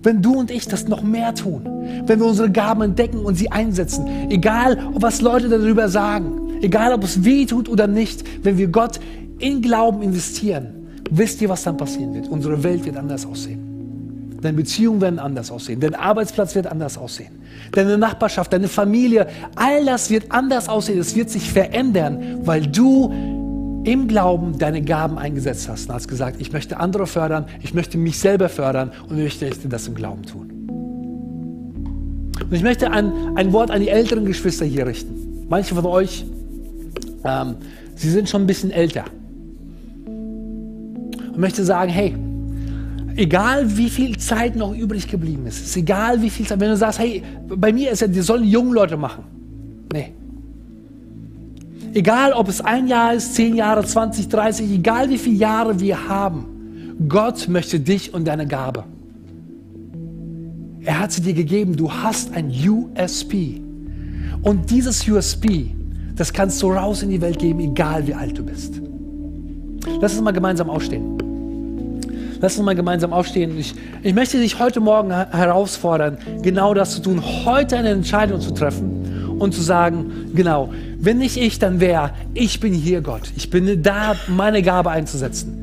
Wenn du und ich das noch mehr tun, wenn wir unsere Gaben entdecken und sie einsetzen, egal was Leute darüber sagen, egal ob es weh tut oder nicht, wenn wir Gott in Glauben investieren, wisst ihr, was dann passieren wird? Unsere Welt wird anders aussehen. Deine Beziehungen werden anders aussehen. Dein Arbeitsplatz wird anders aussehen. Deine Nachbarschaft, deine Familie, all das wird anders aussehen. Es wird sich verändern, weil du im Glauben deine Gaben eingesetzt hast und hast gesagt, ich möchte andere fördern, ich möchte mich selber fördern und ich möchte das im Glauben tun. Und ich möchte ein Wort an die älteren Geschwister hier richten. Manche von euch Sie sind schon ein bisschen älter. Und möchte sagen, hey, egal wie viel Zeit noch übrig geblieben ist, ist egal wie viel Zeit, wenn du sagst, hey, bei mir ist ja, die sollen die jungen Leute machen. Nee. Egal, ob es 1 Jahr ist, 10 Jahre, 20, 30, egal wie viele Jahre wir haben, Gott möchte dich und deine Gabe. Er hat sie dir gegeben, du hast ein USP. Und dieses USP, das kannst du raus in die Welt geben, egal wie alt du bist. Lass uns mal gemeinsam aufstehen. Lass uns mal gemeinsam aufstehen. Ich möchte dich heute Morgen herausfordern, genau das zu tun, heute eine Entscheidung zu treffen und zu sagen, genau, wenn nicht ich, dann wer? Ich bin hier, Gott. Ich bin da, meine Gabe einzusetzen.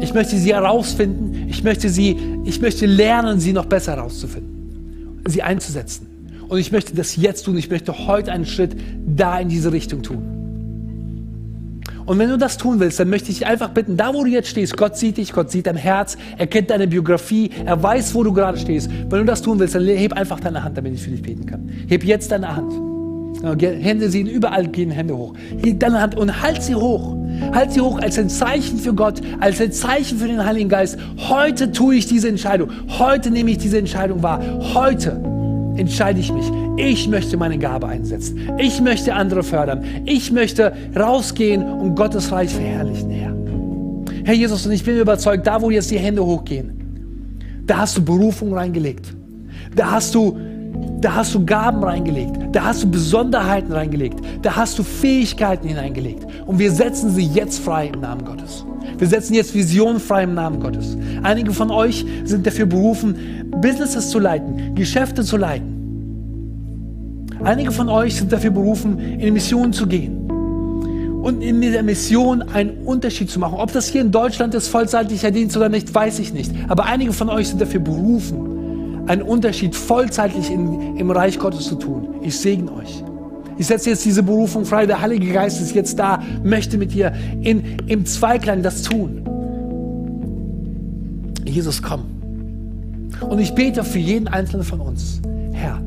Ich möchte sie herausfinden. Ich möchte lernen, sie noch besser herauszufinden, sie einzusetzen. Und ich möchte das jetzt tun. Ich möchte heute einen Schritt da in diese Richtung tun. Und wenn du das tun willst, dann möchte ich dich einfach bitten, da wo du jetzt stehst, Gott sieht dich, Gott sieht dein Herz, er kennt deine Biografie, er weiß, wo du gerade stehst. Wenn du das tun willst, dann heb einfach deine Hand, damit ich für dich beten kann. Heb jetzt deine Hand. Hände sehen, überall gehen Hände hoch. Heb deine Hand und halt sie hoch. Halt sie hoch als ein Zeichen für Gott, als ein Zeichen für den Heiligen Geist. Heute tue ich diese Entscheidung. Heute nehme ich diese Entscheidung wahr. Heute entscheide ich mich. Ich möchte meine Gabe einsetzen. Ich möchte andere fördern. Ich möchte rausgehen und Gottes Reich verherrlichen, Herr. Herr Jesus, und ich bin überzeugt, da wo jetzt die Hände hochgehen, da hast du Berufung reingelegt. Da hast du Gaben reingelegt. Da hast du Besonderheiten reingelegt. Da hast du Fähigkeiten hineingelegt. Und wir setzen sie jetzt frei im Namen Gottes. Wir setzen jetzt Visionen frei im Namen Gottes. Einige von euch sind dafür berufen, Businesses zu leiten, Geschäfte zu leiten. Einige von euch sind dafür berufen, in Missionen zu gehen und in dieser Mission einen Unterschied zu machen. Ob das hier in Deutschland ist, vollzeitlicher Dienst oder nicht, weiß ich nicht. Aber einige von euch sind dafür berufen, einen Unterschied vollzeitlich im Reich Gottes zu tun. Ich segne euch. Ich setze jetzt diese Berufung frei. Der Heilige Geist ist jetzt da, möchte mit dir im Zweiklang das tun. Jesus, komm. Und ich bete für jeden Einzelnen von uns. Herr,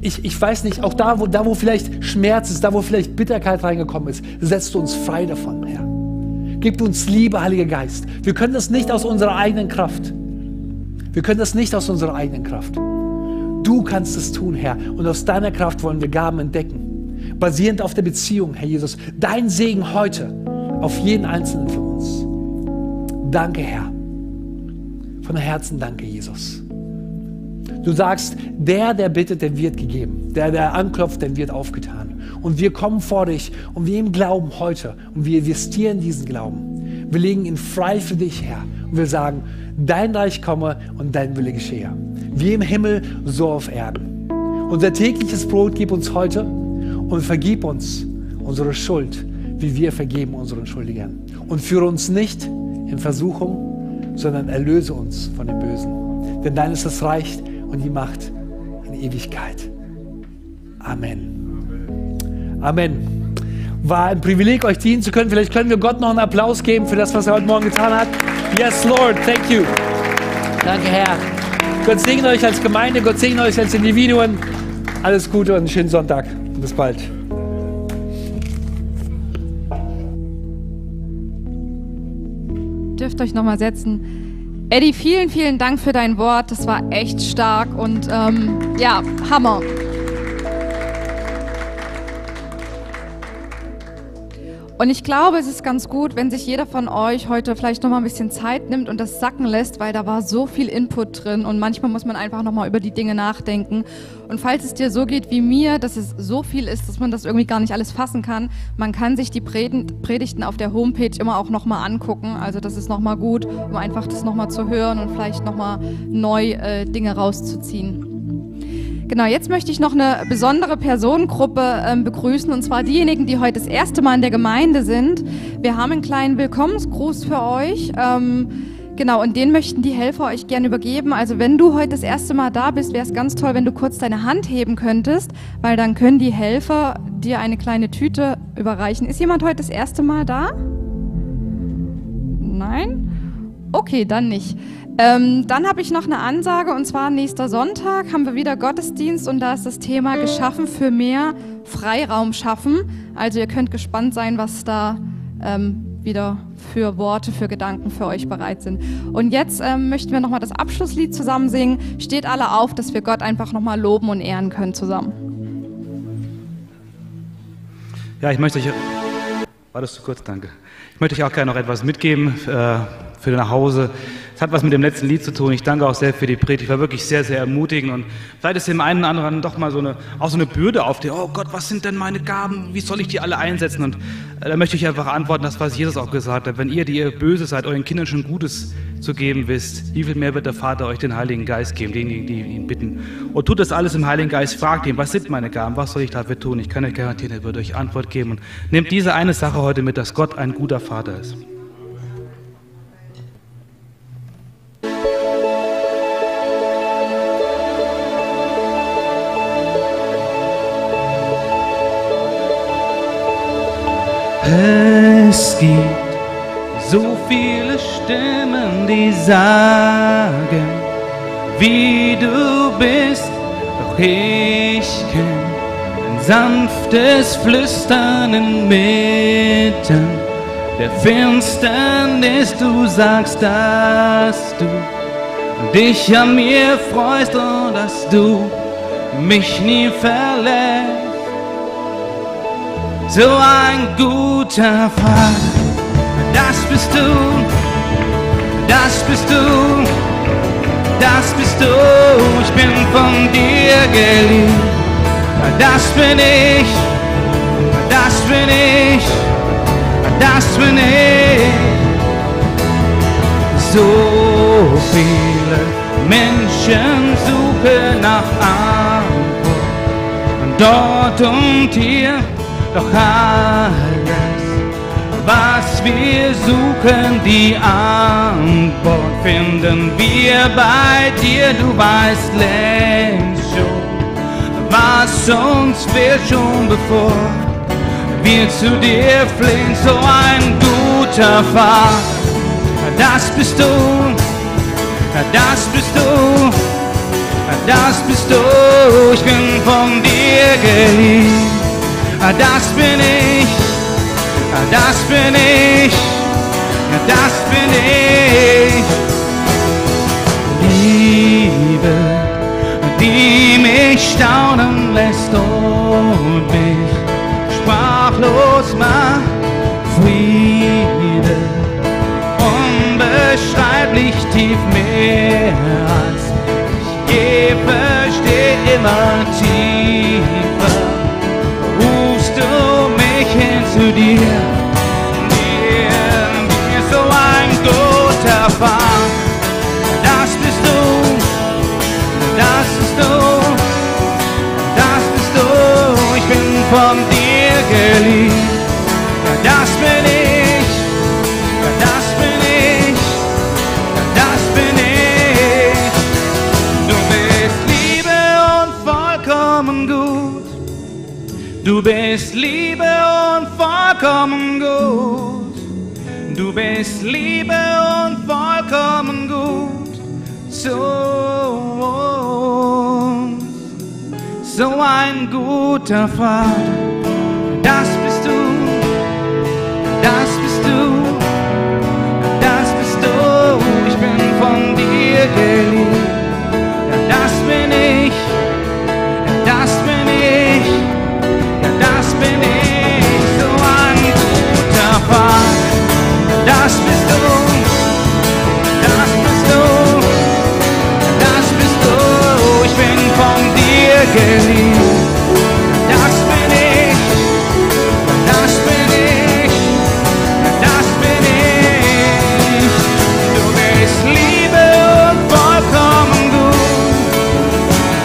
ich weiß nicht, auch da, wo vielleicht Schmerz ist, da, wo vielleicht Bitterkeit reingekommen ist, setzt du uns frei davon, Herr. Gib uns Liebe, Heiliger Geist. Wir können das nicht aus unserer eigenen Kraft. Wir können das nicht aus unserer eigenen Kraft. Du kannst es tun, Herr. Und aus deiner Kraft wollen wir Gaben entdecken. Basierend auf der Beziehung, Herr Jesus. Dein Segen heute auf jeden Einzelnen von uns. Danke, Herr. Von Herzen danke, Jesus. Du sagst, der bittet, dem wird gegeben. Der anklopft, dem wird aufgetan. Und wir kommen vor dich und wir im Glauben heute und wir investieren diesen Glauben. Wir legen ihn frei für dich, Herr. Und wir sagen, dein Reich komme und dein Wille geschehe. Wie im Himmel, so auf Erden. Unser tägliches Brot gib uns heute und vergib uns unsere Schuld, wie wir vergeben unseren Schuldigern. Und führe uns nicht in Versuchung, sondern erlöse uns von dem Bösen. Denn dein ist das Reich und die Macht in Ewigkeit. Amen. Amen. War ein Privileg, euch dienen zu können. Vielleicht können wir Gott noch einen Applaus geben für das, was er heute Morgen getan hat. Yes, Lord, thank you. Danke, Herr. Gott segne euch als Gemeinde, Gott segne euch als Individuen. Alles Gute und einen schönen Sonntag. Bis bald. Dürft euch nochmal setzen. Eddy, vielen, vielen Dank für dein Wort. Das war echt stark und ja, Hammer. Und ich glaube, es ist ganz gut, wenn sich jeder von euch heute vielleicht nochmal ein bisschen Zeit nimmt und das sacken lässt, weil da war so viel Input drin und manchmal muss man einfach nochmal über die Dinge nachdenken. Und falls es dir so geht wie mir, dass es so viel ist, dass man das irgendwie gar nicht alles fassen kann, man kann sich die Predigten auf der Homepage immer auch nochmal angucken. Also das ist nochmal gut, um einfach das nochmal zu hören und vielleicht nochmal neu Dinge rauszuziehen. Genau, jetzt möchte ich noch eine besondere Personengruppe begrüßen, und zwar diejenigen, die heute das erste Mal in der Gemeinde sind. Wir haben einen kleinen Willkommensgruß für euch, genau, und den möchten die Helfer euch gerne übergeben. Also wenn du heute das erste Mal da bist, wäre es ganz toll, wenn du kurz deine Hand heben könntest, weil dann können die Helfer dir eine kleine Tüte überreichen. Ist jemand heute das erste Mal da? Nein? Okay, dann nicht. Dann habe ich noch eine Ansage, und zwar nächster Sonntag haben wir wieder Gottesdienst und da ist das Thema Geschaffen für mehr Freiraum schaffen. Also ihr könnt gespannt sein, was da wieder für Worte, für Gedanken für euch bereit sind. Und jetzt möchten wir nochmal das Abschlusslied zusammen singen. Steht alle auf, dass wir Gott einfach nochmal loben und ehren können zusammen. Ja, ich möchte euch... War das zu kurz? Danke. Ich möchte euch auch gerne noch etwas mitgeben für nach Hause. Es hat was mit dem letzten Lied zu tun. Ich danke auch sehr für die Predigt. Ich war wirklich sehr, sehr ermutigend. Und vielleicht ist dem einen oder anderen doch mal so eine Bürde auf dir. Oh Gott, was sind denn meine Gaben? Wie soll ich die alle einsetzen? Und da möchte ich einfach antworten, das, was Jesus auch gesagt hat. Wenn ihr, die ihr böse seid, euren Kindern schon Gutes zu geben wisst, wie viel mehr wird der Vater euch den Heiligen Geist geben, denjenigen, die ihn bitten? Und tut das alles im Heiligen Geist. Fragt ihn, was sind meine Gaben? Was soll ich dafür tun? Ich kann euch garantieren, er wird euch Antwort geben. Und nehmt diese eine Sache heute mit, dass Gott ein guter Vater ist. Es gibt so viele Stimmen, die sagen, wie du bist, doch ich kenn ein sanftes Flüstern inmitten der Finsternis. Du sagst, dass du dich an mir freust und dass du mich nie verlässt. So ein guter Vater, das bist du, das bist du, das bist du. Ich bin von dir geliebt, das bin ich, das bin ich, das bin ich. So viele Menschen suchen nach Antworten dort und hier. Doch alles, was wir suchen, die Antwort finden wir bei dir. Du weißt längst schon, was uns fehlt, schon bevor wir zu dir fliehen. So ein guter Vater, das bist du, das bist du, das bist du. Ich bin von dir geliebt. Das bin ich, das bin ich, das bin ich. Liebe, die mich staunen lässt und mich sprachlos macht. Friede, unbeschreiblich tief, mehr als ich je verstehe, immer tiefer. Zu dir, so ein guter Vater, das bist du, das bist du, das bist du. Ich bin von dir geliebt, das bin ich, das bin ich, das bin ich. Du bist Liebe und vollkommen gut, du bist Liebe und vollkommen gut, du bist Liebe und vollkommen gut zu uns. So ein guter Vater, das bist du, das bist du, das bist du. Ich bin von dir geliebt, das bin ich, das bin ich, das bin ich. Das bist du, das bist du, das bist du. Ich bin von dir geliebt, das bin ich, das bin ich, das bin ich. Du bist Liebe und vollkommen gut,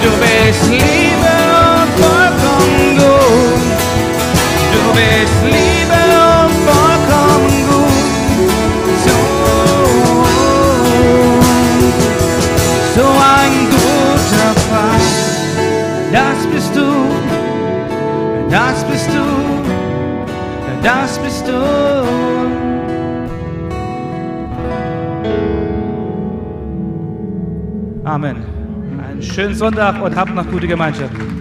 du bist Liebe und vollkommen gut, du bist Liebe und vollkommen gut. So ein guter Vater, das bist du, das bist du, das bist du. Amen. Einen schönen Sonntag und habt noch gute Gemeinschaft.